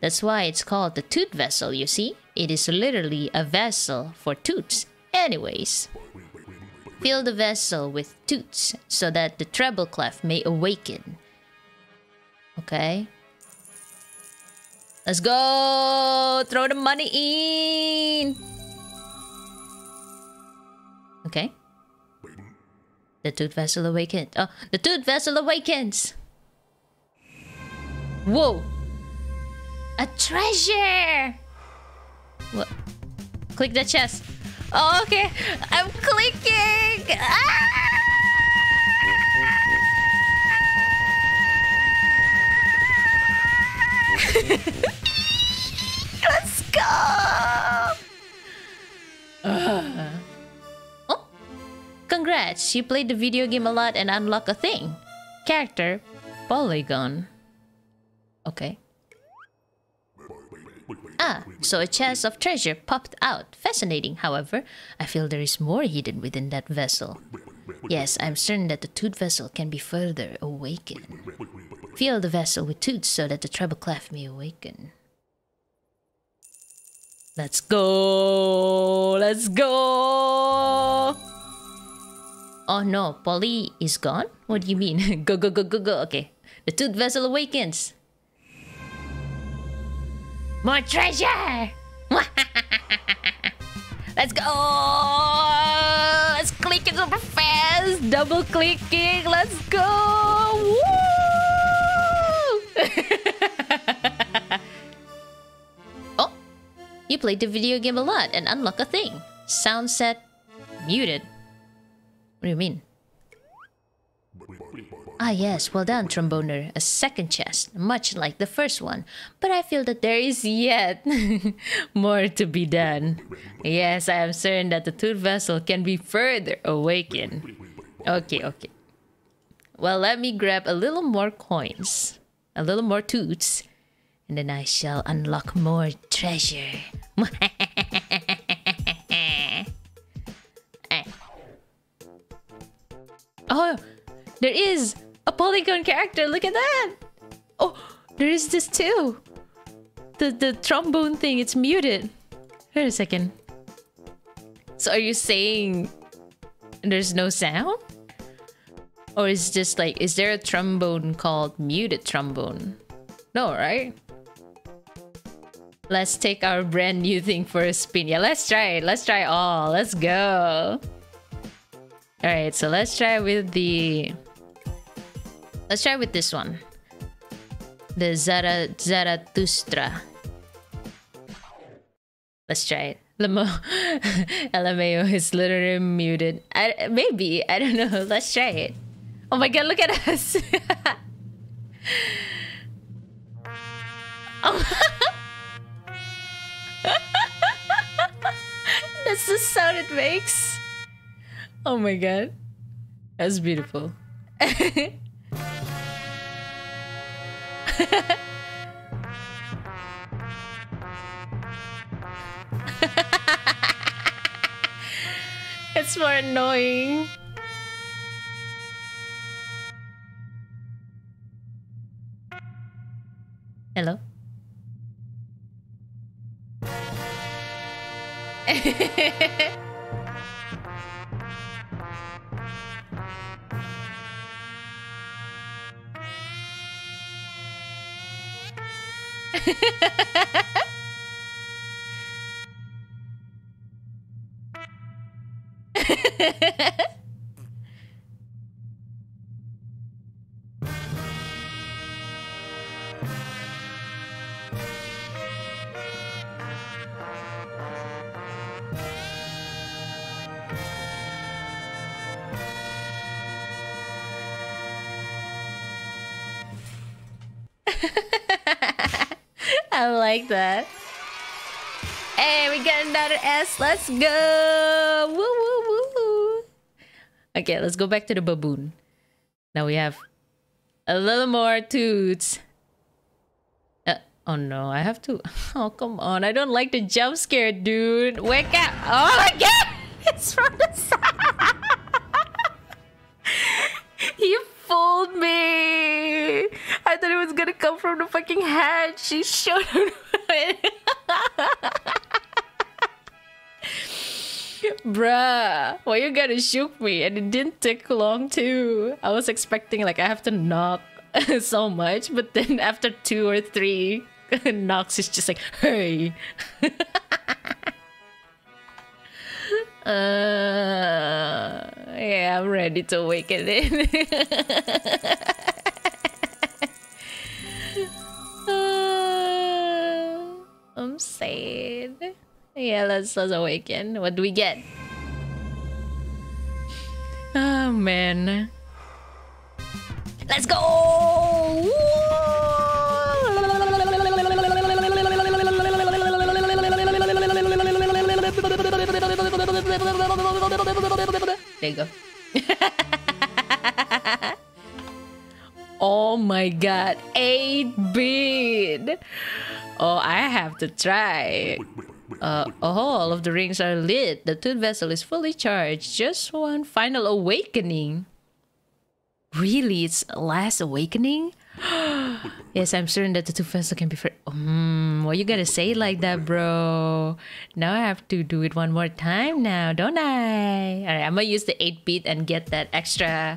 That's why it's called the tooth vessel, you see? It is literally a vessel for toots. Anyways, fill the vessel with toots so that the treble clef may awaken. Okay. Let's go! Throw the money in! Okay. The tooth vessel awakens. Oh, the tooth vessel awakens! Whoa! A treasure! What? Click the chest. Oh, okay. I'm clicking! Ah! Let's go! Uh. Congrats, you played the video game a lot and unlock a thing. Character, Polygon. Okay. Ah, so a chest of treasure popped out. Fascinating, however. I feel there is more hidden within that vessel. Yes, I'm certain that the tooth vessel can be further awakened. Fill the vessel with toots so that the treble clef may awaken. Let's go! Let's go! Oh no, Polly is gone? What do you mean? Go, go, go, go, go. Okay. The tooth vessel awakens. More treasure! Let's go! Let's click it super fast! Double clicking! Let's go! Woo! You played the video game a lot and unlock a thing. Sound set muted. What do you mean? Ah yes, well done, tromboner. A second chest, much like the first one. But I feel that there is yet more to be done. Yes, I am certain that the tooth vessel can be further awakened. Okay, okay. Well, let me grab a little more coins. A little more toots. And then I shall unlock more treasure. Oh, there is a polygon character. Look at that. Oh, there is this too. The, the trombone thing, it's muted. Wait a second. So are you saying there's no sound? Or is just like, is there a trombone called muted trombone? No, right? Let's take our brand new thing for a spin. Yeah, let's try it. Let's try all. Let's go. Alright, so let's try with the... Let's try with this one. The Zara... Zarathustra. Let's try it. Lamo... L M A O is literally muted. I, maybe. I don't know. Let's try it. Oh my god, look at us! Oh. That's the sound it makes. Oh my god. That's beautiful. It's more annoying. Hello? I like that. Hey, we got another S. Let's go. Woo, woo, woo. Okay, let's go back to the baboon. Now we have a little more toots. Uh, oh no, I have to. Oh, come on. I don't like the jump scare, dude. Wake up. Oh my god. It's from the side. You fooled me. I thought it was gonna come from the fucking head. She showed it. Bruh, why you gotta shoot me? And it didn't take long too. I was expecting like I have to knock so much, but then after two or three knocks, it's just like, hey. Uh, yeah, I'm ready to awaken it. Uh, I'm sad. Yeah, let's let's awaken. What do we get? Oh man. Let's go! There you go. Oh my god, eight bit! Oh, I have to try. Uh, oh, all of the rings are lit. The tooth vessel is fully charged. Just one final awakening. Really? It's last awakening? Yes, I'm certain that the tooth vessel can be free. Mm, well, you gotta say it like that, bro. Now I have to do it one more time now, don't I? Alright, I'm gonna use the eight bit and get that extra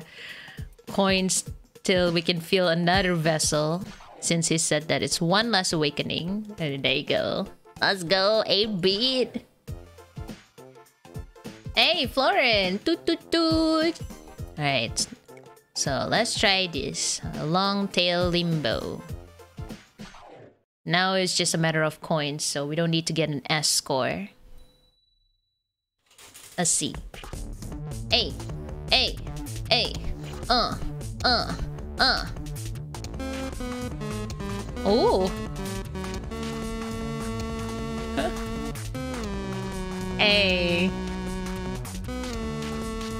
coins till we can feel another vessel, since he said that it's one last awakening. And there you go. Let's go, eight bit. Hey, Florin! Toot toot toot! Alright, so let's try this. Long tail limbo. Now it's just a matter of coins, so we don't need to get an S score. A C. A. A. A. Uh. Uh. Uh. Oh. A.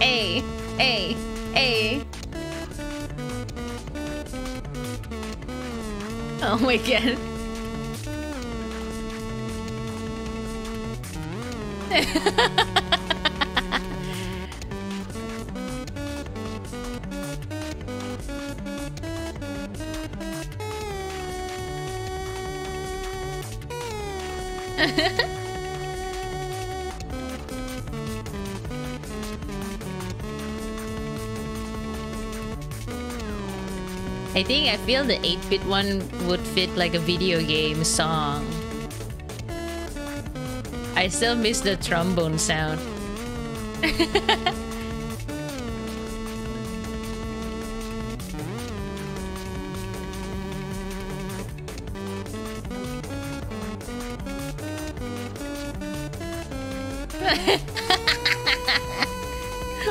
A. A. A. Oh my god. I think I feel the eight-bit one would fit like a video game song. I still miss the trombone sound.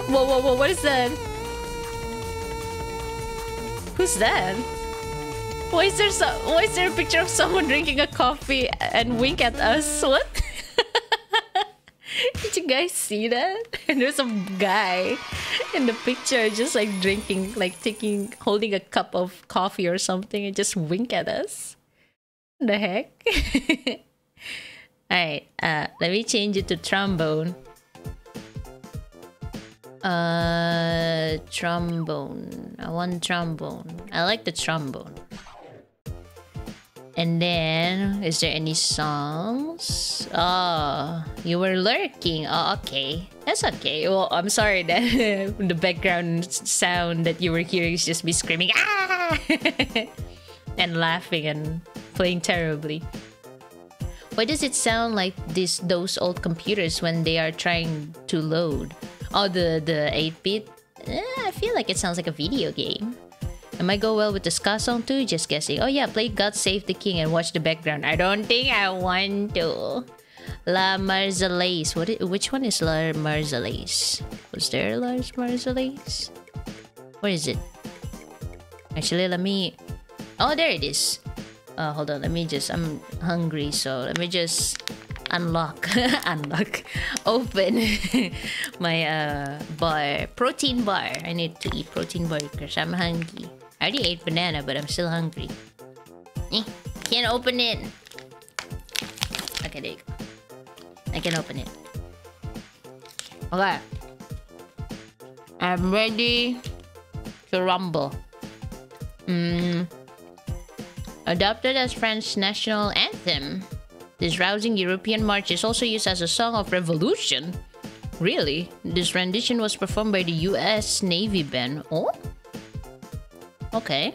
Whoa, whoa, whoa, what is that? Who's that? Why is there so why is there a picture of someone drinking a coffee and wink at us? What? Did you guys see that? And there's a guy in the picture just like drinking, like taking holding a cup of coffee or something and just wink at us. The heck? Alright, uh let me change it to trombone. Uh, trombone. I want trombone. I like the trombone. And then, is there any songs? Oh, you were lurking. Oh, okay. That's okay. Well, I'm sorry that the background sound that you were hearing is just me screaming ah! and laughing and playing terribly. Why does it sound like this? Those old computers when they are trying to load? Oh, the the eight-bit? Eh, I feel like it sounds like a video game. It might go well with the ska song too, just guessing. Oh yeah, play God Save the King and watch the background. I don't think I want to. La Marseillaise. What? Is, which one is La Marseillaise? Was there La Marseillaise? Where is it? Actually, let me... Oh, there it is. Uh, hold on, let me just... I'm hungry, so let me just... Unlock, unlock, open my uh, bar, protein bar. I need to eat protein bar because I'm hungry. I already ate banana, but I'm still hungry. Eh, can't open it. Okay, there you go. I can open it. Okay. I'm ready to rumble. Mm. Adopted as French national anthem. This rousing European march is also used as a song of revolution. Really? This rendition was performed by the U S Navy band. Oh? Okay.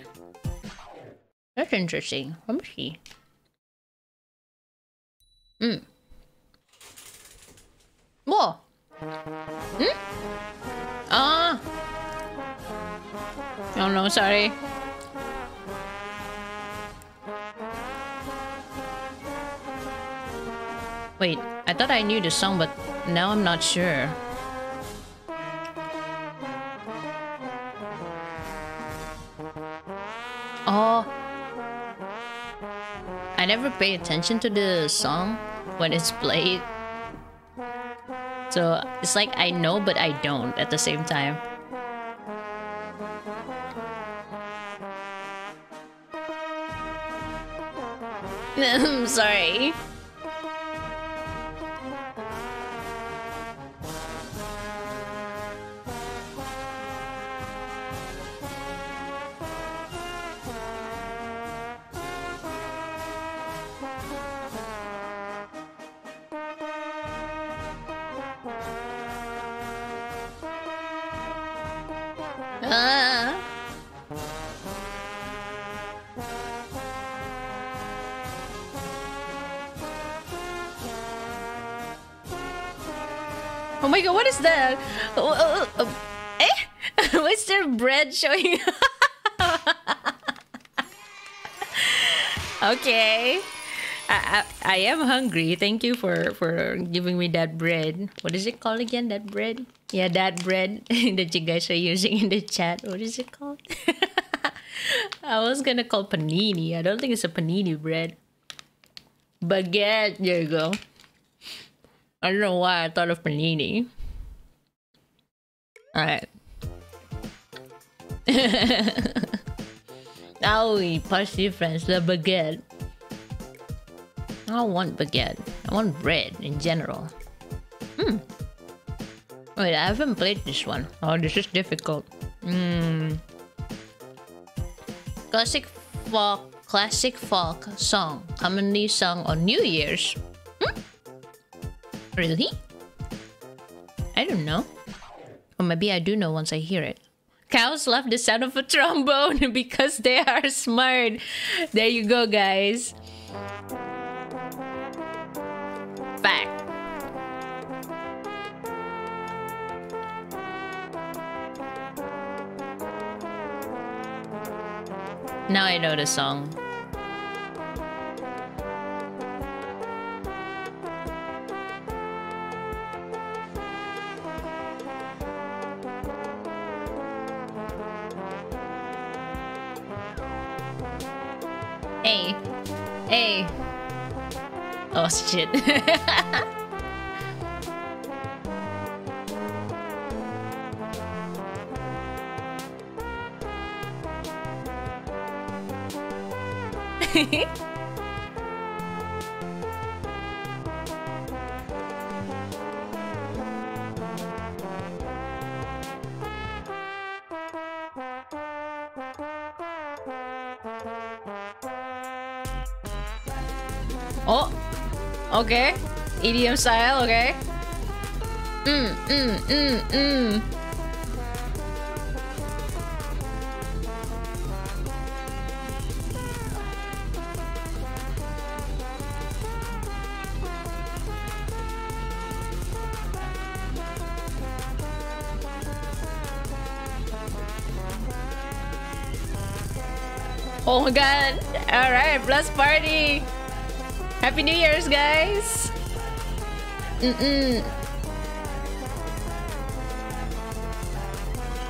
That's interesting. Let me see. Hmm. Whoa. Hmm? Ah. Oh no, sorry. Wait, I thought I knew the song, but now I'm not sure. Oh. I never pay attention to the song when it's played. So it's like I know, but I don't at the same time. I'm sorry. Oh my god, what is that? Oh, oh, oh. Eh? Why is there bread showing? Okay. I, I I am hungry. Thank you for for giving me that bread. What is it called again? That bread? Yeah, that bread that you guys are using in the chat. What is it called? I was gonna call panini. I don't think it's a panini bread. Baguette. There you go. I don't know why I thought of panini. All right. Now we party friends. The baguette. I don't want baguette. I want bread in general. Hmm. Wait, I haven't played this one. Oh, this is difficult. Hmm. Classic folk, classic folk song, commonly sung on New Year's. Hmm? Really? I don't know. Or maybe I do know once I hear it. Cows love the sound of a trombone because they are smart. There you go, guys. Back. Now I know the song. Hey, hey. Oh shit. Oh, okay. E D M style, okay. Mm, mm, mm, mm. Oh my god. All right, plus party. Happy New Year's, guys. Mm-mm.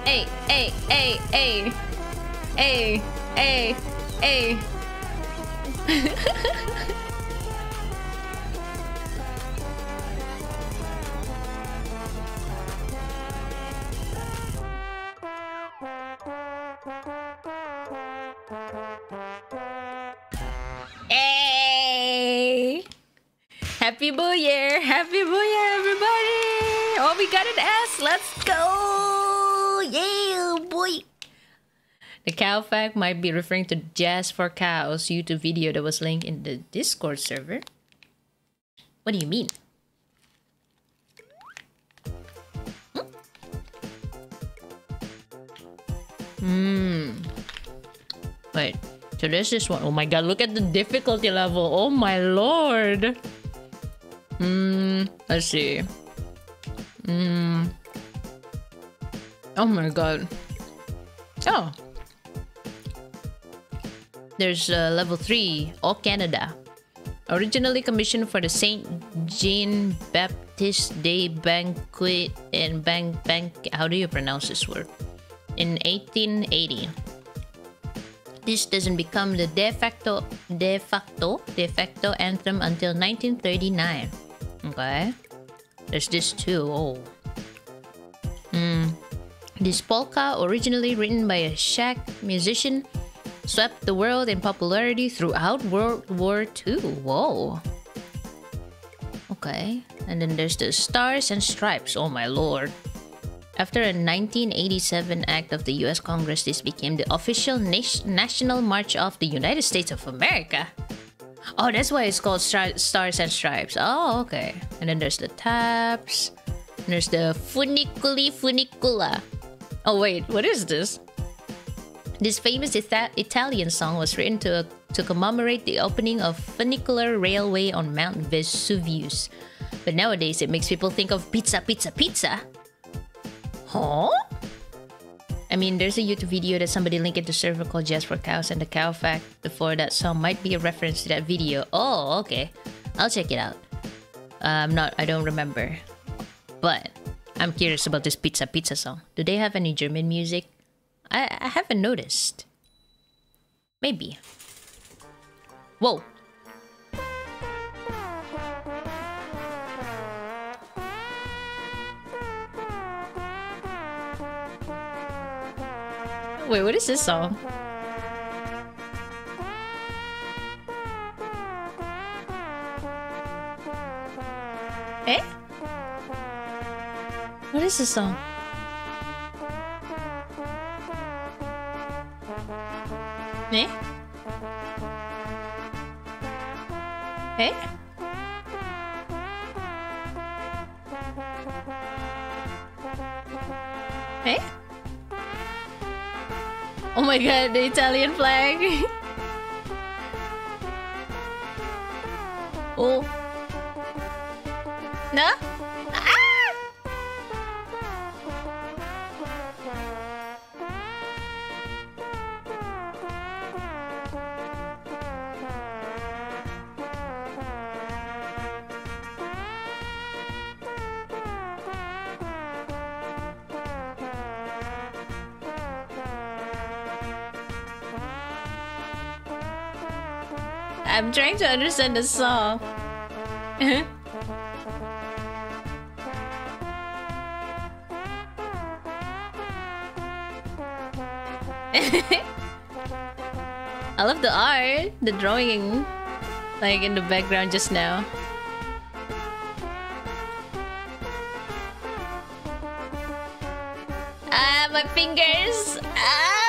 Hey, hey, hey, hey. Hey, hey, hey. Happy New Year! Happy New Year, everybody! Oh, we got an S! Let's go! Yeah, boy! The cow fact might be referring to Jazz for Cows YouTube video that was linked in the Discord server. What do you mean? Hmm. Wait. So there's this one. Oh my god, look at the difficulty level. Oh my lord! Hmm, let's see. Hmm. Oh my god. Oh. There's uh, level three, O Canada. Originally commissioned for the Saint Jean Baptiste Day Banquet in Bank Bank. How do you pronounce this word? In eighteen eighty. This doesn't become the de facto, de facto, de facto anthem until nineteen thirty-nine. Okay. There's this too. Oh. Mm. This polka, originally written by a Czech musician, swept the world in popularity throughout World War Two. Whoa. Okay. And then there's the Stars and Stripes. Oh my lord. After a nineteen eighty-seven act of the U S Congress, this became the official na national march of the United States of America. Oh, that's why it's called Stri Stars and Stripes. Oh, okay. And then there's the taps. And there's the funiculi funicula. Oh, wait. What is this? This famous Ita Italian song was written to, to commemorate the opening of funicular railway on Mount Vesuvius. But nowadays, it makes people think of pizza, pizza, pizza. Huh? I mean, there's a YouTube video that somebody linked into server called Jazz for Cows and the Cow Fact before that song might be a reference to that video. Oh, okay. I'll check it out. Uh, I'm not, I don't remember. But I'm curious about this Pizza Pizza song. Do they have any German music? I, I haven't noticed. Maybe. Whoa. Wait, what is this song? Eh? What is this song? Eh? Eh? Eh? Oh my god, the Italian flag! Oh. No? Ah! I'm trying to understand the song. I love the art, the drawing, like in the background just now. Ah, my fingers! Ah!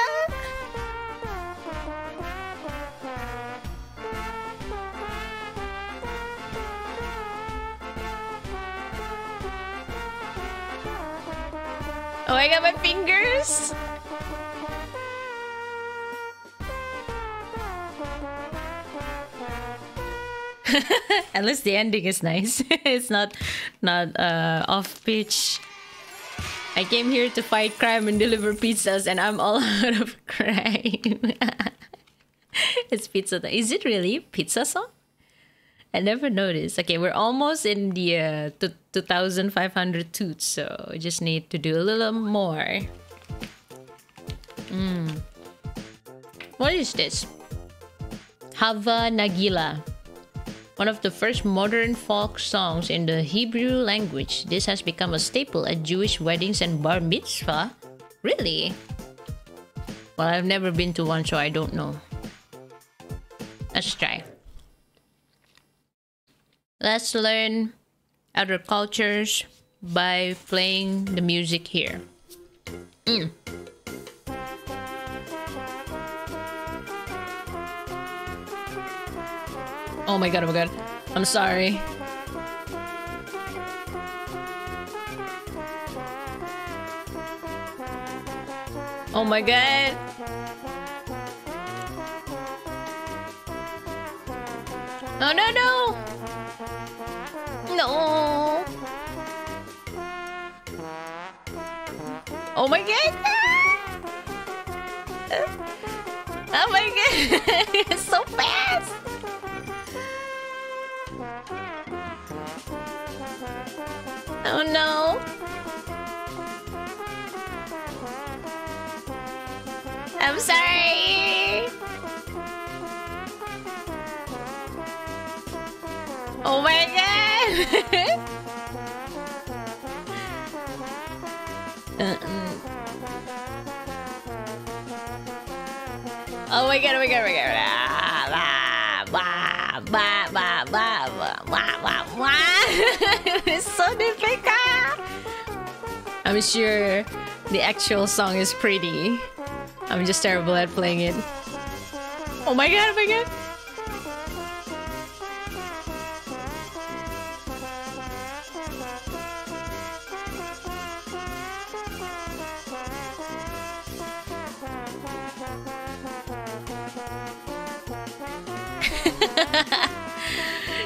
Oh, I got my fingers! At least the ending is nice. It's not not uh, off pitch. I came here to fight crime and deliver pizzas, and I'm all out of crime. It's pizza time. Is it really pizza song? I never noticed. Okay, we're almost in the uh, two thousand five hundred toots, so we just need to do a little more. Mm. What is this? Hava Nagila. One of the first modern folk songs in the Hebrew language. This has become a staple at Jewish weddings and bar mitzvah. Really? Well, I've never been to one, so I don't know. Let's try. Let's learn other cultures by playing the music here. Mm. Oh my god, oh my god. I'm sorry. Oh my god. Oh no, no! No. Oh my god! Oh my god! It's so fast! Oh no! I'm sorry! Oh my god! uh-uh. Oh my god, oh my god, oh my god. It's so difficult. I'm sure the actual song is pretty. I'm just terrible at playing it. Oh my god, oh my god.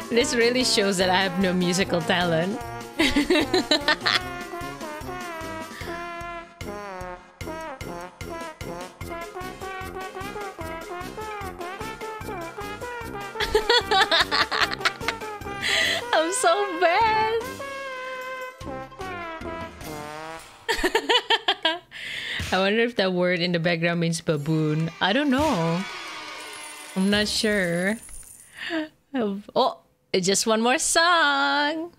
This really shows that I have no musical talent. I wonder if that word in the background means baboon. I don't know. I'm not sure. Oh, just one more song.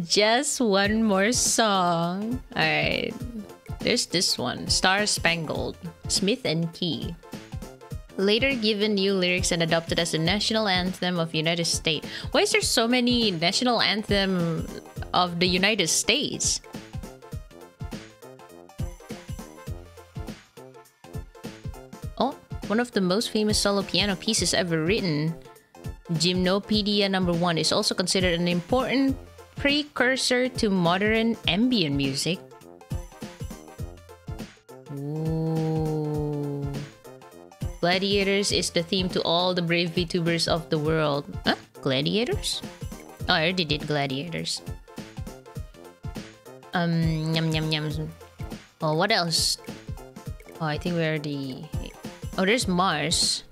Just one more song. Alright. There's this one. Star Spangled. Smith and Key. Later given new lyrics and adopted as the national anthem of United States. Why is there so many national anthem of the United States? Oh, one of the most famous solo piano pieces ever written. Gymnopedia number one is also considered an important precursor to modern ambient music. Ooh. Gladiators is the theme to all the brave VTubers of the world. Huh? Gladiators? Oh, I already did gladiators. Um, yum yum yum. Oh, what else? Oh, I think we already... Oh, there's Mars.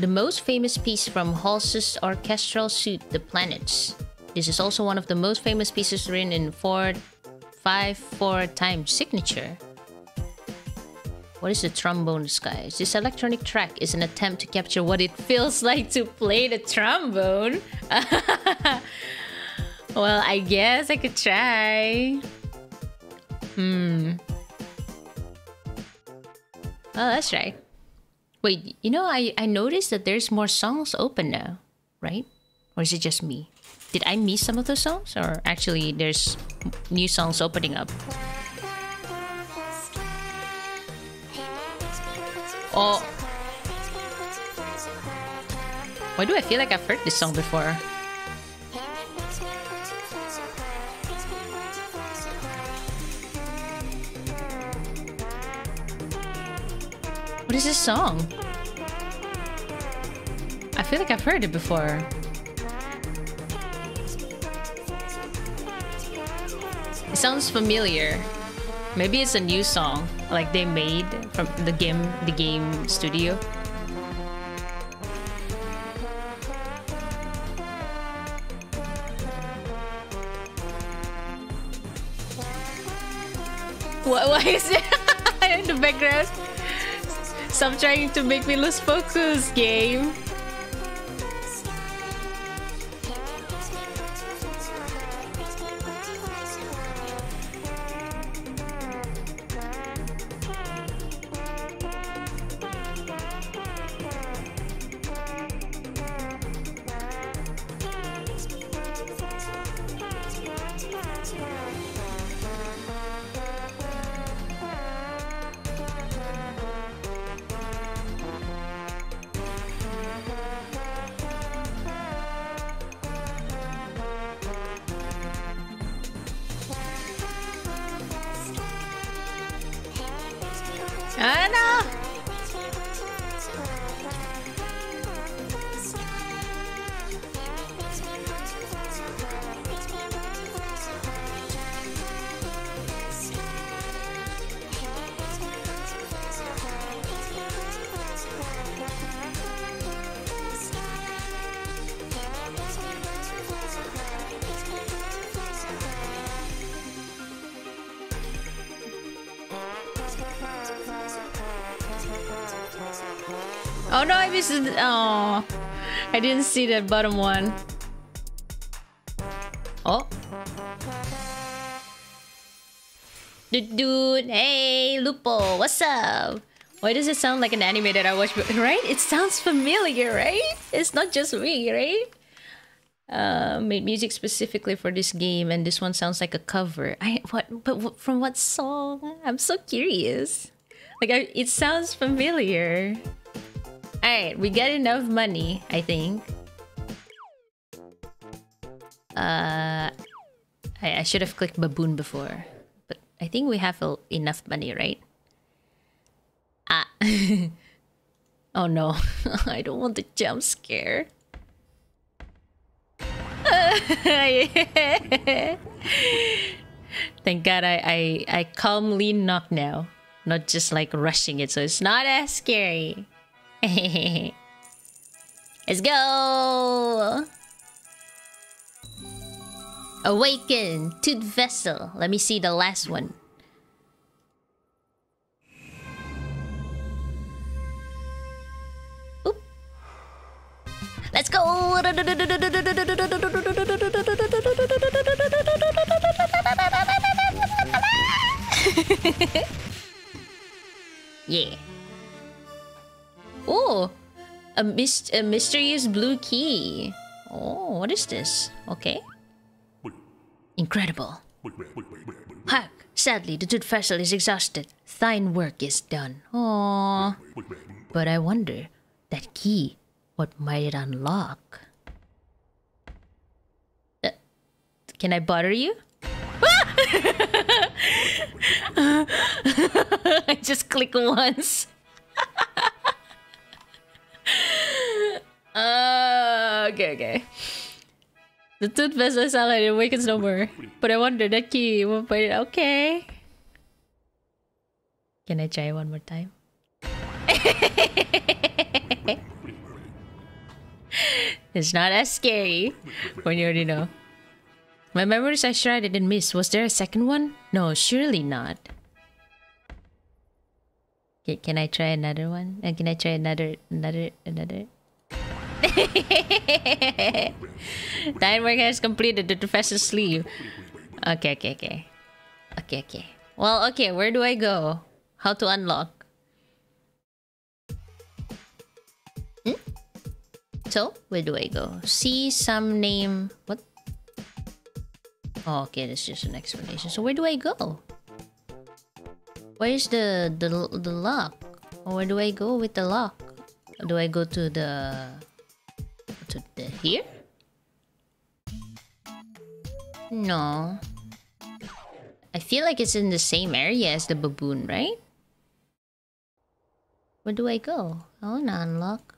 The most famous piece from Holst's orchestral suite, The Planets. This is also one of the most famous pieces written in four five four time signature. What is the trombone disguise? This electronic track is an attempt to capture what it feels like to play the trombone. Well, I guess I could try. Hmm. Oh, that's right. Wait, you know, I, I noticed that there's more songs open now, right? Or is it just me? Did I miss some of those songs? Or actually, there's new songs opening up. Oh. Why do I feel like I've heard this song before? What is this song? I feel like I've heard it before. It sounds familiar. Maybe it's a new song, like they made from the game, the game studio. What? Why is it in the background? Stop trying to make me lose focus, game. Oh no, I missed it. Oh, I didn't see that bottom one. Oh. Dude, hey, Lupo, what's up? Why does it sound like an anime that I watched? Right? It sounds familiar, right? It's not just me, right? Uh, made music specifically for this game, and this one sounds like a cover. I what? But what, from what song? I'm so curious. Like, I, it sounds familiar. Alright, we got enough money, I think. Uh, I, I should have clicked baboon before. But I think we have a, enough money, right? Ah. Oh no. I don't want the jump scare. Thank God I, I, I calmly knock now. Not just like rushing it, so it's not as scary. Let's go! Awaken to vessel. Let me see the last one. Oop. Let's go. Yeah. Oh, a, myst a mysterious blue key. Oh, what is this? Okay. Incredible. Hark! Sadly, the tooth vessel is exhausted. Thine work is done. Aww. But I wonder, that key, what might it unlock? Uh, can I butter you? Ah! I just click once. uh, okay, okay. The tooth vessel is out and it awakens no more. But I wonder, that key will play it. Okay. Can I try one more time? It's not as scary when you already know. My memories are shrouded in mist. Was there a second one? No, surely not. Okay, can I try another one? And can I try another, another, another? Thine work has completed the professor's sleeve. Okay, okay, okay. Okay, okay. Well, okay, where do I go? How to unlock? Hmm? So, where do I go? See some name... What? Oh, okay, that's just an explanation. So, where do I go? Where is the, the, the lock? Or where do I go with the lock? Or do I go to the... to the... here? No. I feel like it's in the same area as the baboon, right? Where do I go? I wanna unlock.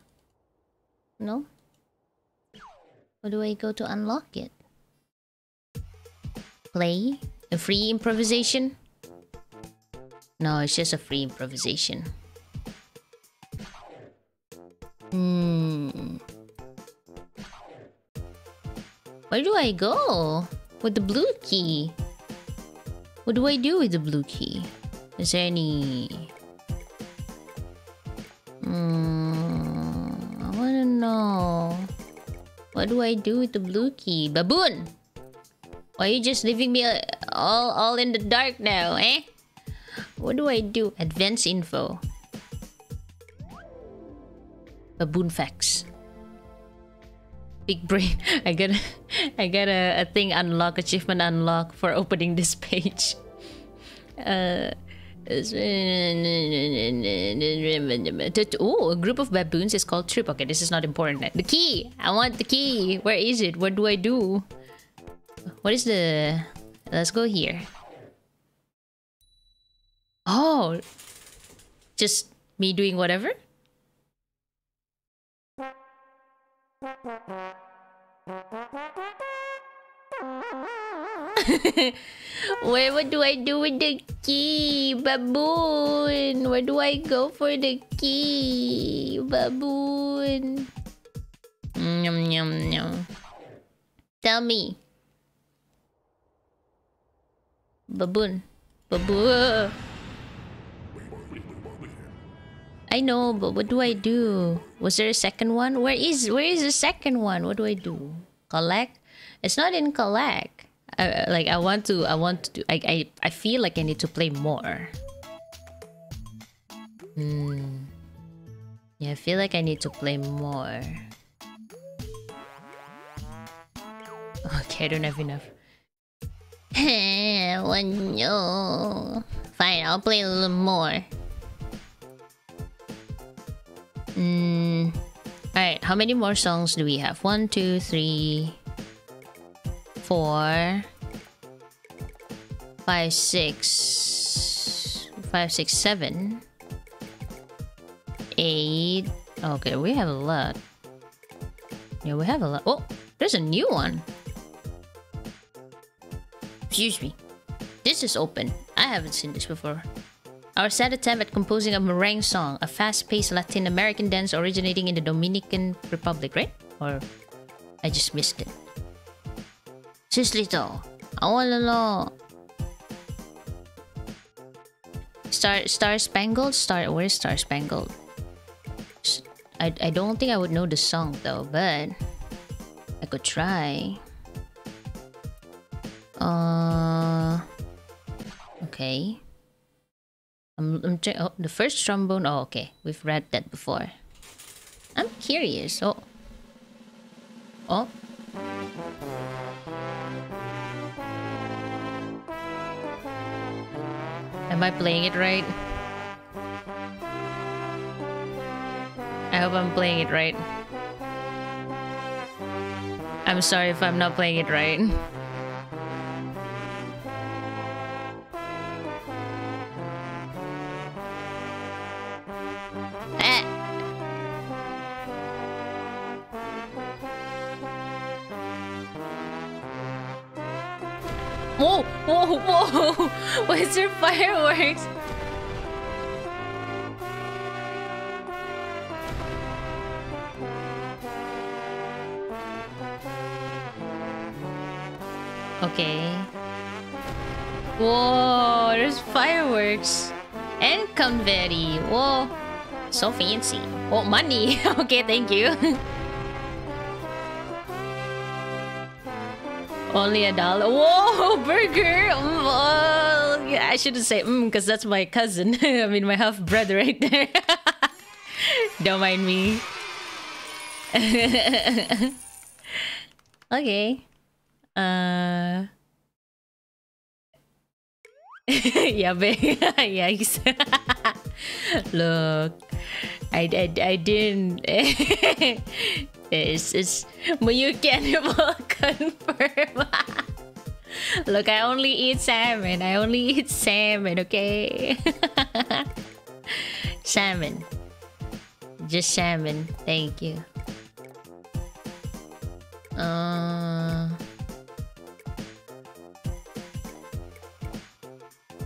No? Where do I go to unlock it? Play? A free improvisation? No, it's just a free improvisation. Hmm... Where do I go? With the blue key? What do I do with the blue key? Is there any... Hmm... I wanna know... What do I do with the blue key? Baboon! Why are you just leaving me all, all in the dark now, eh? What do I do? Advanced info. Baboon facts. Big brain. I got a, I got a, a thing unlock, achievement unlock for opening this page. Uh, oh, a group of baboons is called Trip. Okay, this is not important. The key! I want the key! Where is it? What do I do? What is the... Let's go here. Oh! Just me doing whatever? Where what do I do with the key, baboon? Where do I go for the key, baboon? Yum yum yum. Tell me, baboon, baboon. I know, but what do I do? Was there a second one? Where is where is the second one? What do I do? Collect? It's not in collect. I, like I want to, I want to. Do, I I I feel like I need to play more. Hmm. Yeah, I feel like I need to play more. Okay, I don't have enough. No. Fine, I'll play a little more. Mm. Alright, how many more songs do we have? One, two, three, four, five, six, five, six, seven, eight. Okay, we have a lot. Yeah, we have a lot. Oh, there's a new one. Excuse me. This is open. I haven't seen this before. Our sad attempt at composing a merengue song, a fast-paced Latin American dance originating in the Dominican Republic, right? Or I just missed it. Seriously though, I wanna know. Star Star Spangled? Star where's Star Spangled? I I don't think I would know the song though, but I could try. Uh okay. I'm I'm oh, the first trombone. Oh, okay. We've read that before. I'm curious. Oh. Oh. Am I playing it right? I hope I'm playing it right. I'm sorry if I'm not playing it right. Whoa, whoa, whoa! Where's your fireworks? Okay. Whoa, there's fireworks. And confetti. Whoa. So fancy. Oh, money. Okay, thank you. Only a dollar. Whoa, burger! Mm, oh, yeah, I shouldn't say mm because that's my cousin. I mean, my half brother right there. Don't mind me. Okay. Uh. Yeah, babe. Yikes. Look, I I I didn't. It's it's Mooyü cannibal confirm. Look, I only eat salmon. I only eat salmon, okay? Salmon. Just salmon. Thank you. Uh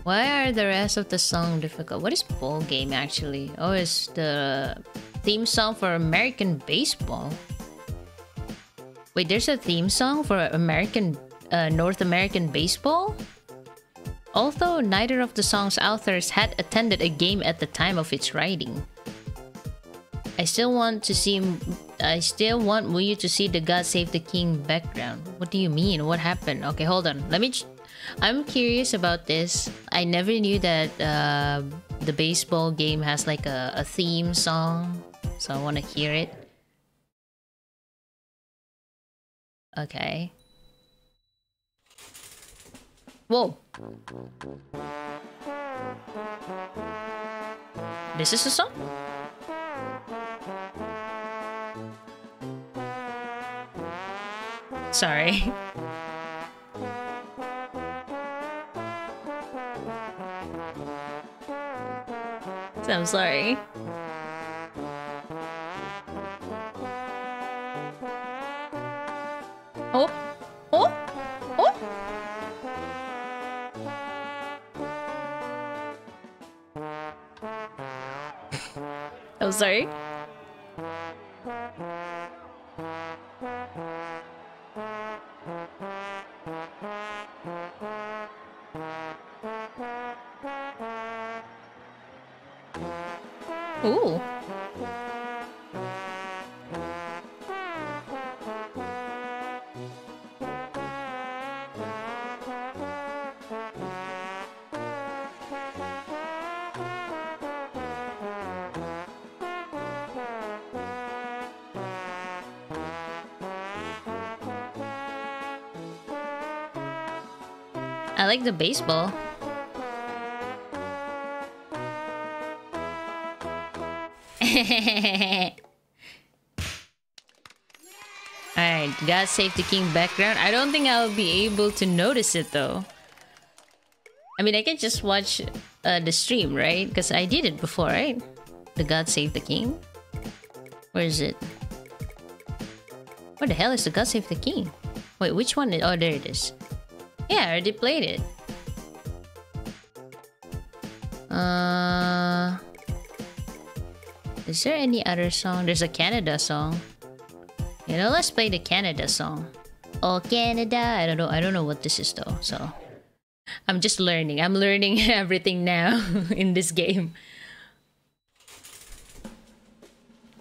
Why are the rest of the song difficult? What is ball game actually? Oh, it's the theme song for American baseball. Wait, there's a theme song for American, uh, North American baseball? Although neither of the song's authors had attended a game at the time of its writing. I still want to see... I still want Mooyü to see the God Save the King background. What do you mean? What happened? Okay, hold on. Let me... Ch I'm curious about this. I never knew that uh, the baseball game has like a, a theme song. So I want to hear it. Okay. Whoa. This is a song? Sorry. I'm sorry. Oh. Oh. Oh. I'm sorry. Ooh. I like the baseball. Alright, God Save the King background. I don't think I'll be able to notice it though. I mean, I can just watch uh, the stream, right? Because I did it before, right? The God Save the King? Where is it? Where the hell is the God Save the King? Wait, which one is... Oh, there it is. Yeah, I already played it. Uh... Is there any other song? There's a Canada song. You know, let's play the Canada song. Oh, Canada. I don't know. I don't know what this is though. So I'm just learning. I'm learning everything now in this game.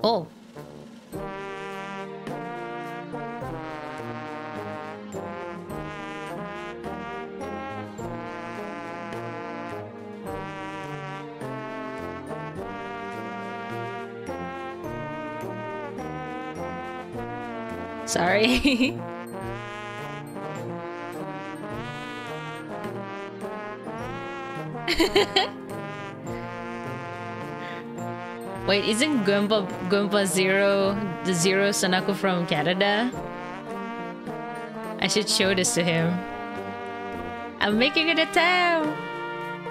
Oh. Sorry. Wait, isn't Goomba Goomba Zero the Zero Sanako from Canada? I should show this to him. I'm making it a town.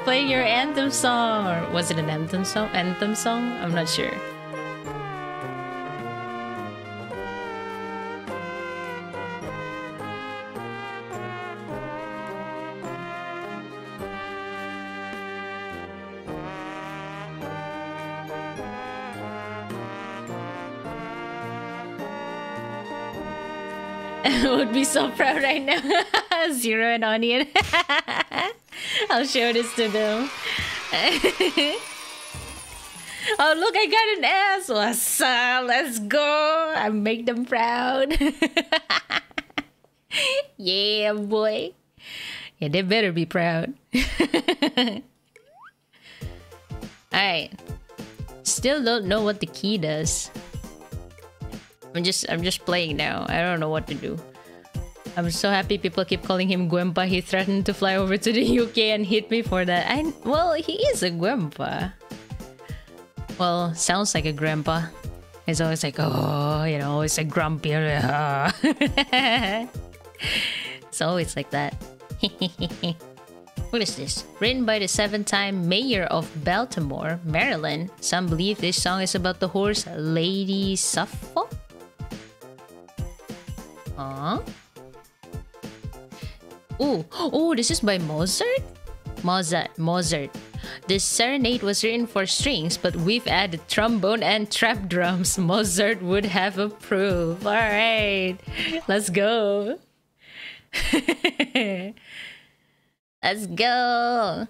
Play your anthem song, or was it an anthem song? Anthem song? I'm not sure. Would be so proud right now. Zero and Onion. I'll show this to them. Oh look, I got an S. What's up? Let's go. I make them proud. Yeah, boy. Yeah, they better be proud. Alright. Still don't know what the key does. I'm just I'm just playing now. I don't know what to do. I'm so happy people keep calling him Gwempa. He threatened to fly over to the U K and hit me for that. I, well, he is a Gwempa. Well, sounds like a grandpa. He's always like, oh, you know, always like grumpy. It's always like that. What is this? Written by the seven-time mayor of Baltimore, Maryland. Some believe this song is about the horse Lady Sappho? Huh? Oh, oh, this is by Mozart? Mozart, Mozart. This serenade was written for strings, but we've added trombone and trap drums. Mozart would have approved. All right, let's go. Let's go.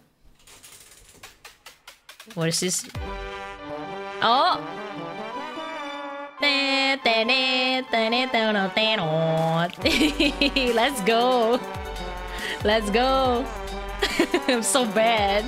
What is this? Oh. Let's go. Let's go. I'm so bad.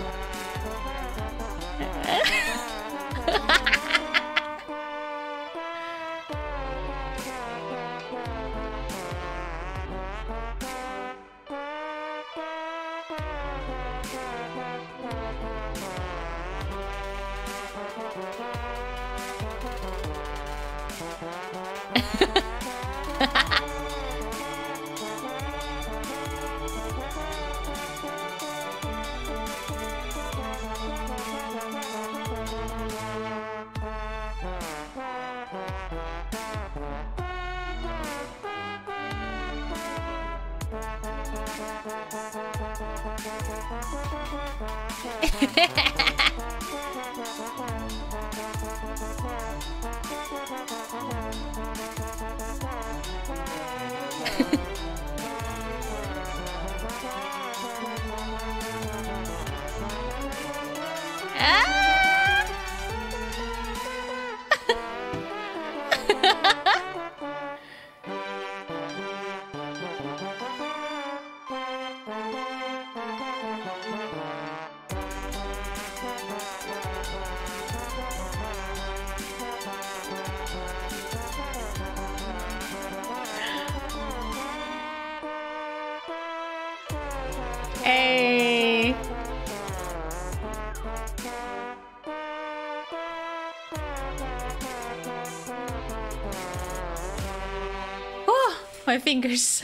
My fingers.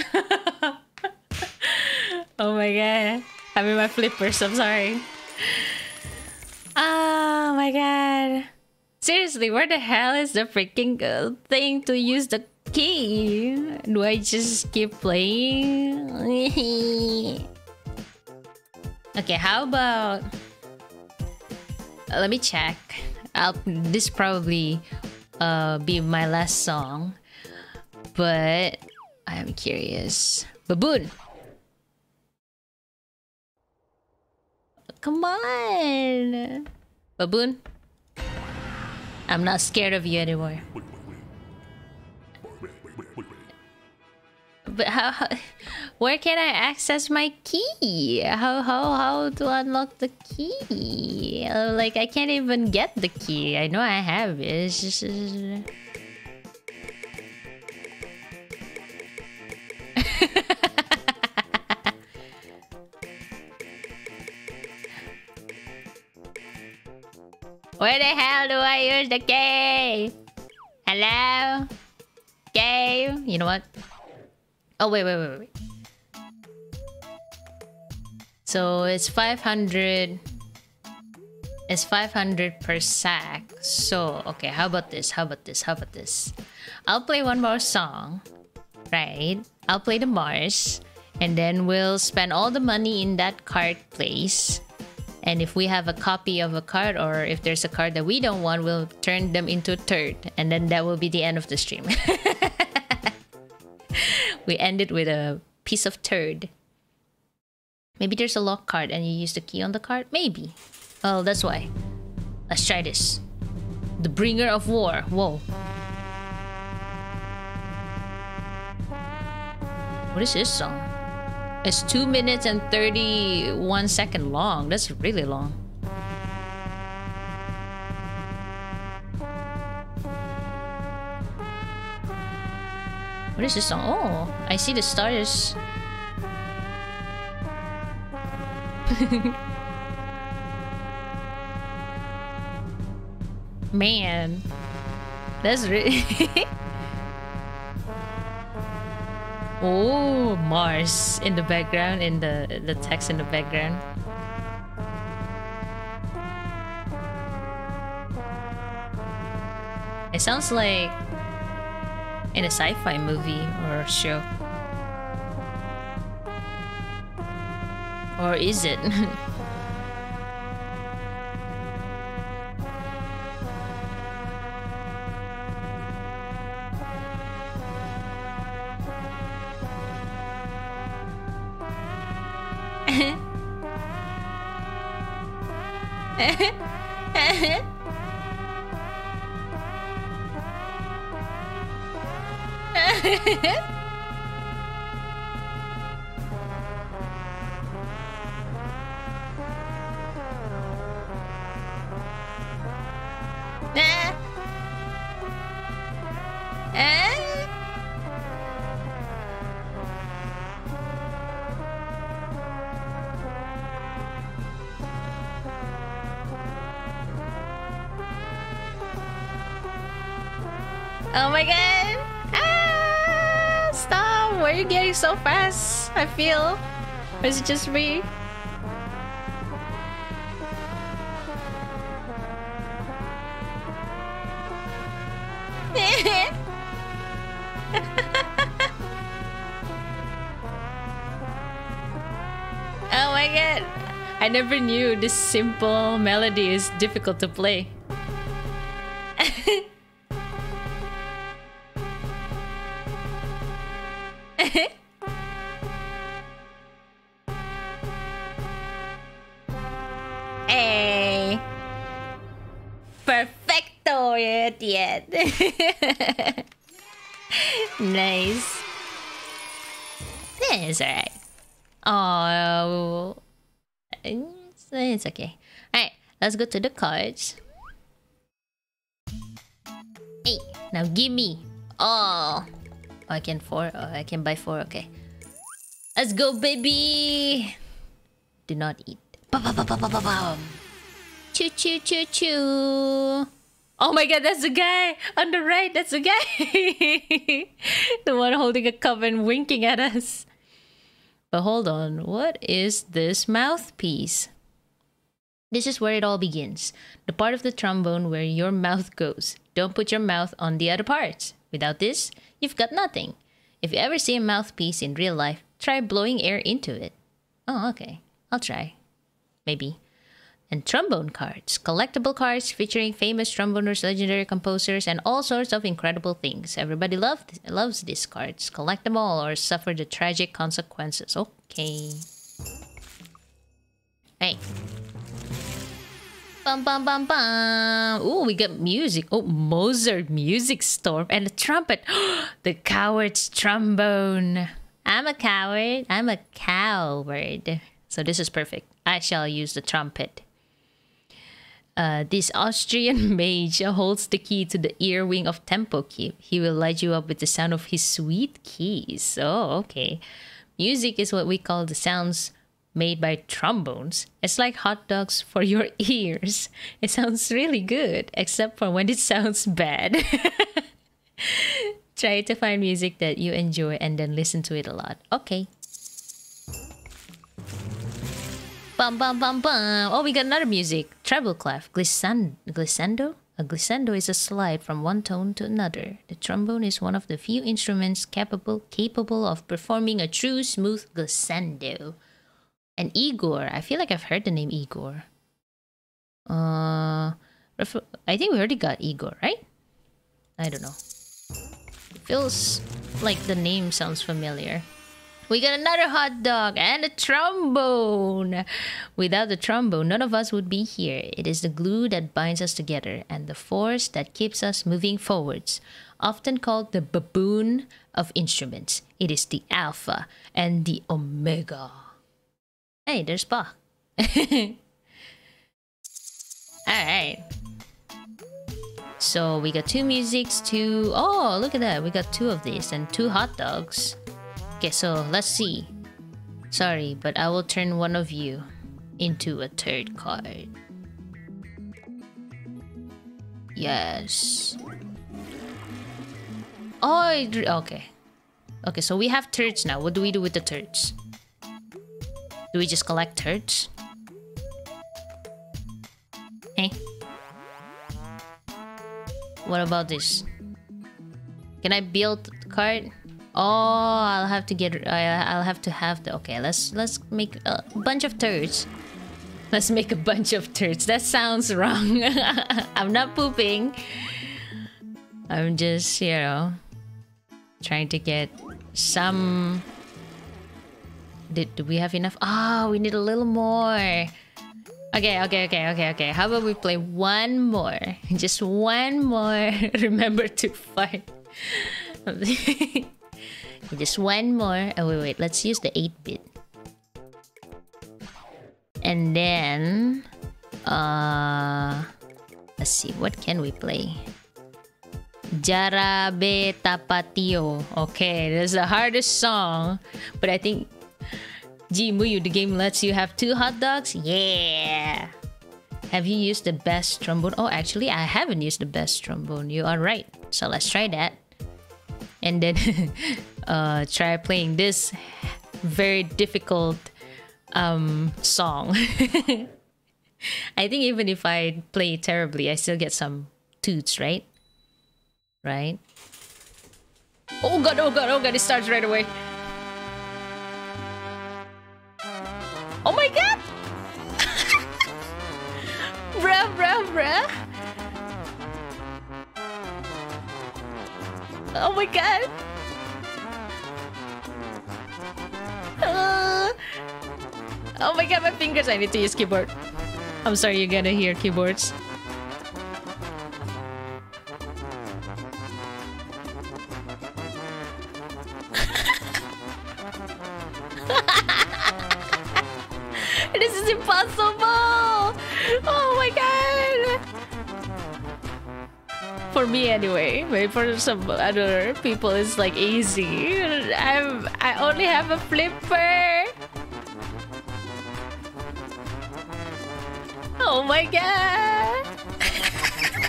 Oh my god. I mean my flippers, I'm sorry. Oh my god. Seriously, where the hell is the freaking thing to use the key? Do I just keep playing? Okay, how about... Let me check. I'll... This probably uh, be my last song. But... I am curious. Baboon! Come on! Baboon? I'm not scared of you anymore. But how, how... Where can I access my key? How how how to unlock the key? Uh, like, I can't even get the key. I know I have it. It's just... Where the hell do I use the key? Hello? Game? You know what? Oh, wait, wait, wait, wait. So it's five hundred. It's five hundred per sack. So, okay, how about this? How about this? How about this? I'll play one more song. Right? I'll play the Mars. And then we'll spend all the money in that card place. And if we have a copy of a card, or if there's a card that we don't want, we'll turn them into a turd. And then that will be the end of the stream. We end it with a piece of turd. Maybe there's a lock card and you use the key on the card? Maybe. Oh, that's why. Let's try this. The bringer of war. Whoa. What is this song? It's two minutes and thirty-one seconds long. That's really long. What is this song? Oh, I see the stars. Man, that's really... Oh, Mars in the background, in the the text in the background. It sounds like in a sci-fi movie or show. Or is it? So fast, I feel. Or is it just me? Oh my god! I never knew this simple melody is difficult to play. Nice. It's alright. Oh, it's, it's okay. Alright, let's go to the cards. Hey, now give me. Oh, oh I can four. Oh, I can buy four. Okay, let's go, baby. Do not eat. Ba ba ba ba ba ba ba. Choo choo choo choo. Oh my god, that's the guy! On the right, that's the guy! The one holding a cup and winking at us. But hold on, what is this mouthpiece? This is where it all begins. The part of the trombone where your mouth goes. Don't put your mouth on the other parts. Without this, you've got nothing. If you ever see a mouthpiece in real life, try blowing air into it. Oh, okay. I'll try. Maybe. and trombone cards, collectible cards featuring famous tromboners, legendary composers, and all sorts of incredible things. Everybody loved, loves these cards. Collect them all or suffer the tragic consequences. Okay. Hey. Bum bum bum bum. Ooh, we got music. Oh, Mozart music storm and a trumpet. The coward's trombone. I'm a coward. I'm a coward. So this is perfect. I shall use the trumpet. Uh, this Austrian mage holds the key to the earwing of tempo key. He will light you up with the sound of his sweet keys. Oh, okay. Music is what we call the sounds made by trombones. It's like hot dogs for your ears. It sounds really good, except for when it sounds bad. Try to find music that you enjoy and then listen to it a lot. Okay. Bum bum bum bum. Oh, we got another music. Treble clef. Glissando. Glissando? A glissando is a slide from one tone to another. The trombone is one of the few instruments capable capable of performing a true smooth glissando. And Igor. I feel like I've heard the name Igor. Uh, I think we already got Igor, right? I don't know. Feels like the name sounds familiar. We got another hot dog and a trombone. Without the trombone, none of us would be here. It is the glue that binds us together and the force that keeps us moving forwards. Often called the baboon of instruments, it is the alpha and the omega. Hey, there's Bach. Alright. So we got two musics, two... Oh, look at that. We got two of these and two hot dogs. Okay, so let's see. Sorry, but I will turn one of you into a third card. Yes. Oh, it, okay. Okay, so we have thirds now. What do we do with the thirds? Do we just collect thirds? Hey. What about this? Can I build the card? Oh, I'll have to get... I'll have to have the... Okay, let's let's make a bunch of turds. Let's make a bunch of turds. That sounds wrong. I'm not pooping. I'm just, you know... trying to get some... Did, do we have enough? Oh, we need a little more. Okay, okay, okay, okay, okay. How about we play one more? Just one more. Remember to fight. Just one more. Oh, wait, wait. Let's use the eight bit. And then... Uh, let's see. What can we play? Jarabe Tapatio. Okay, that's the hardest song. But I think... Gee, Mooyü, the game lets you have two hot dogs? Yeah! Have you used the best trombone? Oh, actually, I haven't used the best trombone. You are right. So let's try that. And then uh, try playing this very difficult um, song. I think even if I play terribly, I still get some toots, right? Right? Oh god, oh god, oh god, it starts right away. Oh my god! Bruh, bruh, bruh. Oh my god! Uh, oh my god, my fingers! I need to use keyboard. I'm sorry, you're gonna hear keyboards. This is impossible! Oh my god! For me anyway, maybe for some other people it's like easy. I'm I only have a flipper. Oh my god! ah,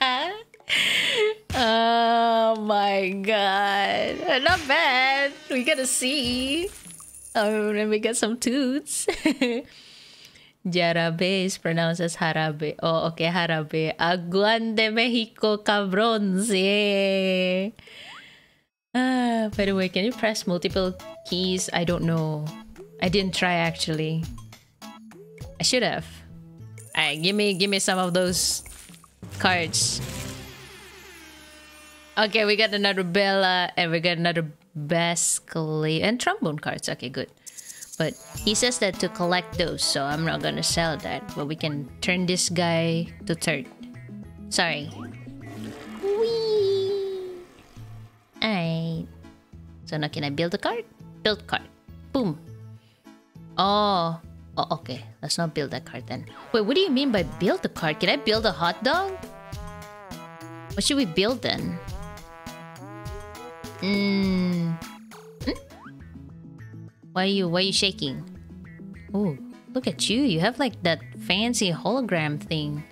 ah. Oh my god. Not bad. We get a C. Oh, let me get some toots. Jarabe is pronounced as Jarabe. Oh, okay, Jarabe. Aguan de Mexico, cabrones. Yeah. Ah, by the way, can you press multiple keys? I don't know. I didn't try actually. I should have. Alright, give me, give me some of those cards. Okay, we got another Bella and we got another Bascule and trombone cards. Okay, good. But he says that to collect those, so I'm not gonna sell that. But we can turn this guy to third. Sorry. Whee! Alright. So now can I build a card? Build card. Boom. Oh. Oh, okay. Let's not build that card then. Wait, what do you mean by build the card? Can I build a hot dog? What should we build then? Mmm... Why are you, why are you shaking? Oh, look at you. You have like that fancy hologram thing.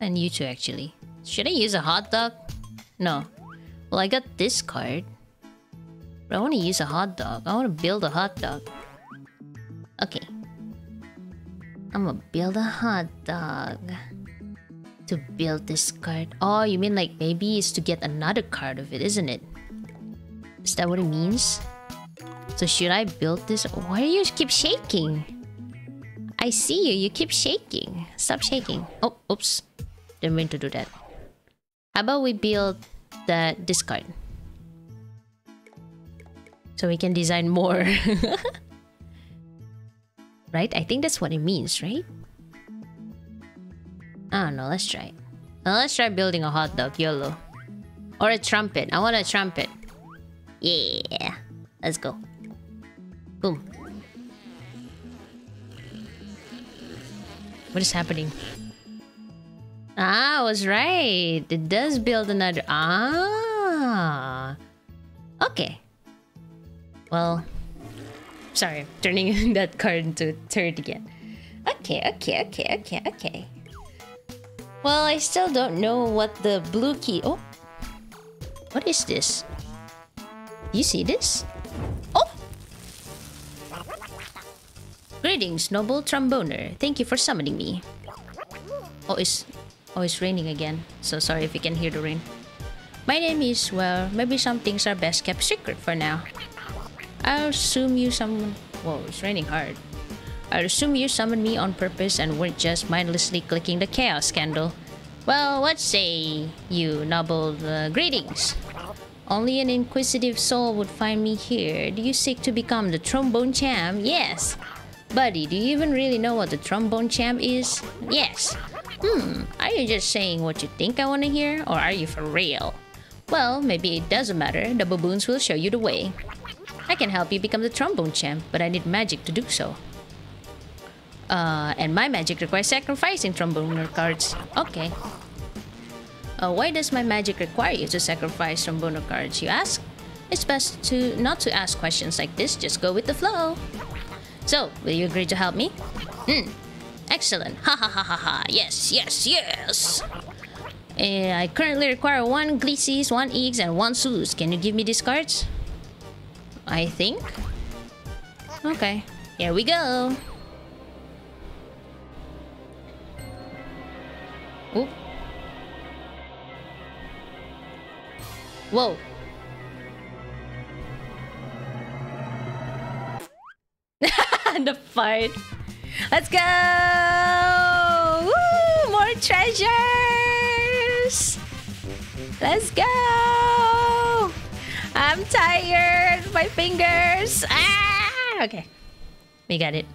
And you too, actually. Should I use a hot dog? No. Well, I got this card. But I want to use a hot dog. I want to build a hot dog. Okay. I'm gonna build a hot dog. To build this card. Oh, you mean like maybe it's to get another card of it, isn't it? Is that what it means? So should I build this? Why do you keep shaking? I see you. You keep shaking. Stop shaking. Oh, oops. Didn't mean to do that. How about we build the this card? So we can design more. Right? I think that's what it means, right? I don't know. Let's try it. Let's try building a hot dog. YOLO. Or a trumpet. I want a trumpet. Yeah, let's go. Boom. What is happening? Ah, I was right. It does build another. Ah, okay. Well, sorry, I'm turning that card into third again. Okay, okay, okay, okay, okay. Well, I still don't know what the blue key. Oh, what is this? You see this? Oh! Greetings, noble tromboner. Thank you for summoning me. Oh, it's... Oh, it's raining again. So sorry if you can hear the rain. My name is... Well, maybe some things are best kept secret for now. I'll assume you summoned... Whoa, it's raining hard. I'll assume you summoned me on purpose and weren't just mindlessly clicking the chaos candle. Well, what say you, noble... Uh, greetings. Only an inquisitive soul would find me here. Do you seek to become the trombone champ? Yes. Buddy, do you even really know what the trombone champ is? Yes. Hmm, are you just saying what you think I want to hear? Or are you for real? Well, maybe it doesn't matter. The baboons will show you the way. I can help you become the trombone champ, but I need magic to do so. Uh, and my magic requires sacrificing trombone cards. Okay. Uh, why does my magic require you to sacrifice trombone cards, you ask? It's best to not to ask questions like this, just go with the flow. So, will you agree to help me? Hmm, excellent. Ha ha ha ha ha, yes, yes, yes! Uh, I currently require one Glissies, one Eggs, and one Sus. Can you give me these cards? I think? Okay, here we go! Oop. Whoa. The fight. Let's go! Woo! More treasures! Let's go! I'm tired. My fingers. Ah! Okay. We got it.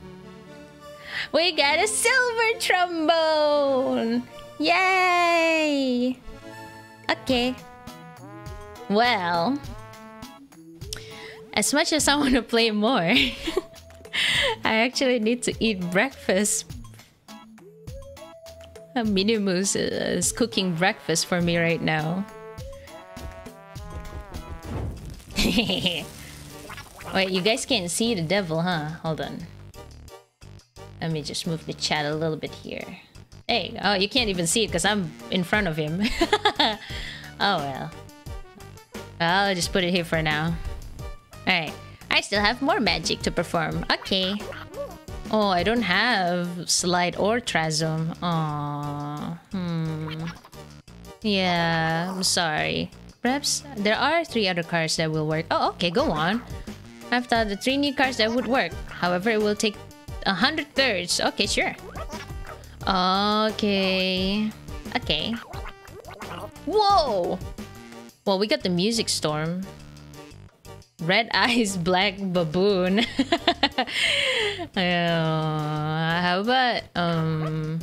We got a silver trombone! Yay! Okay. Well, as much as I want to play more, I actually need to eat breakfast. Minimoos is cooking breakfast for me right now. Wait, you guys can't see the devil, huh? Hold on. Let me just move the chat a little bit here. Hey, oh, you can't even see it because I'm in front of him. Oh, well. I'll just put it here for now. Alright. I still have more magic to perform. Okay. Oh, I don't have slide or trasm. Aww. Hmm. Yeah, I'm sorry. Perhaps there are three other cards that will work. Oh, okay, go on. I've thought the three new cards that would work. However, it will take a hundred thirds. Okay, sure. Okay. Okay. Whoa! Well, we got the music storm. Red eyes, black baboon. uh, how about um?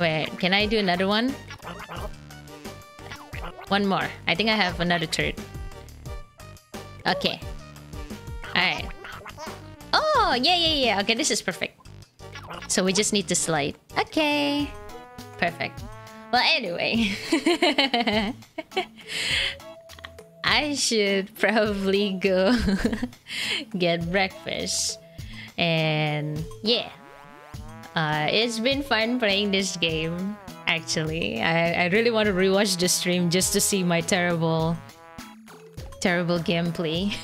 Wait, can I do another one? One more. I think I have another turd. Okay. Alright. Oh, yeah, yeah, yeah. Okay, this is perfect. So we just need to slide. Okay. Perfect. Well, anyway. I should probably go get breakfast. And yeah. Uh, it's been fun playing this game. Actually, I, I really want to rewatch the stream just to see my terrible, terrible gameplay.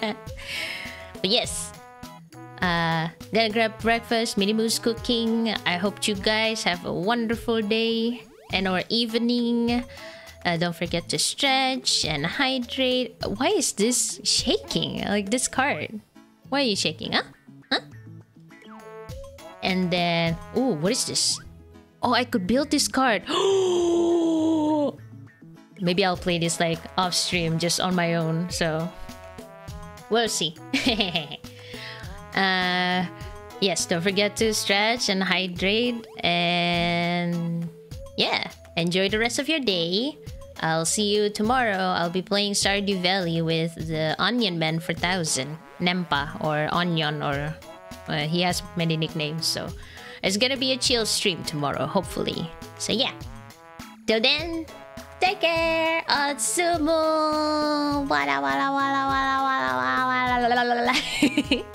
But yes, uh, gonna grab breakfast, Minimoos cooking. I hope you guys have a wonderful day and or evening. Uh, don't forget to stretch and hydrate. Why is this shaking? Like this card? Why are you shaking? Huh? Huh? And then, ooh, what is this? Oh, I could build this card. Maybe I'll play this like off stream just on my own. So we'll see. uh, yes, don't forget to stretch and hydrate. And yeah, enjoy the rest of your day. I'll see you tomorrow. I'll be playing Stardew Valley with the Onion Man for one thousand. Nempa or Onion or... Uh, he has many nicknames, so... It's gonna be a chill stream tomorrow, hopefully. So yeah. Till then, take care, Otsumu! Wala wala wala wala wala wala wala.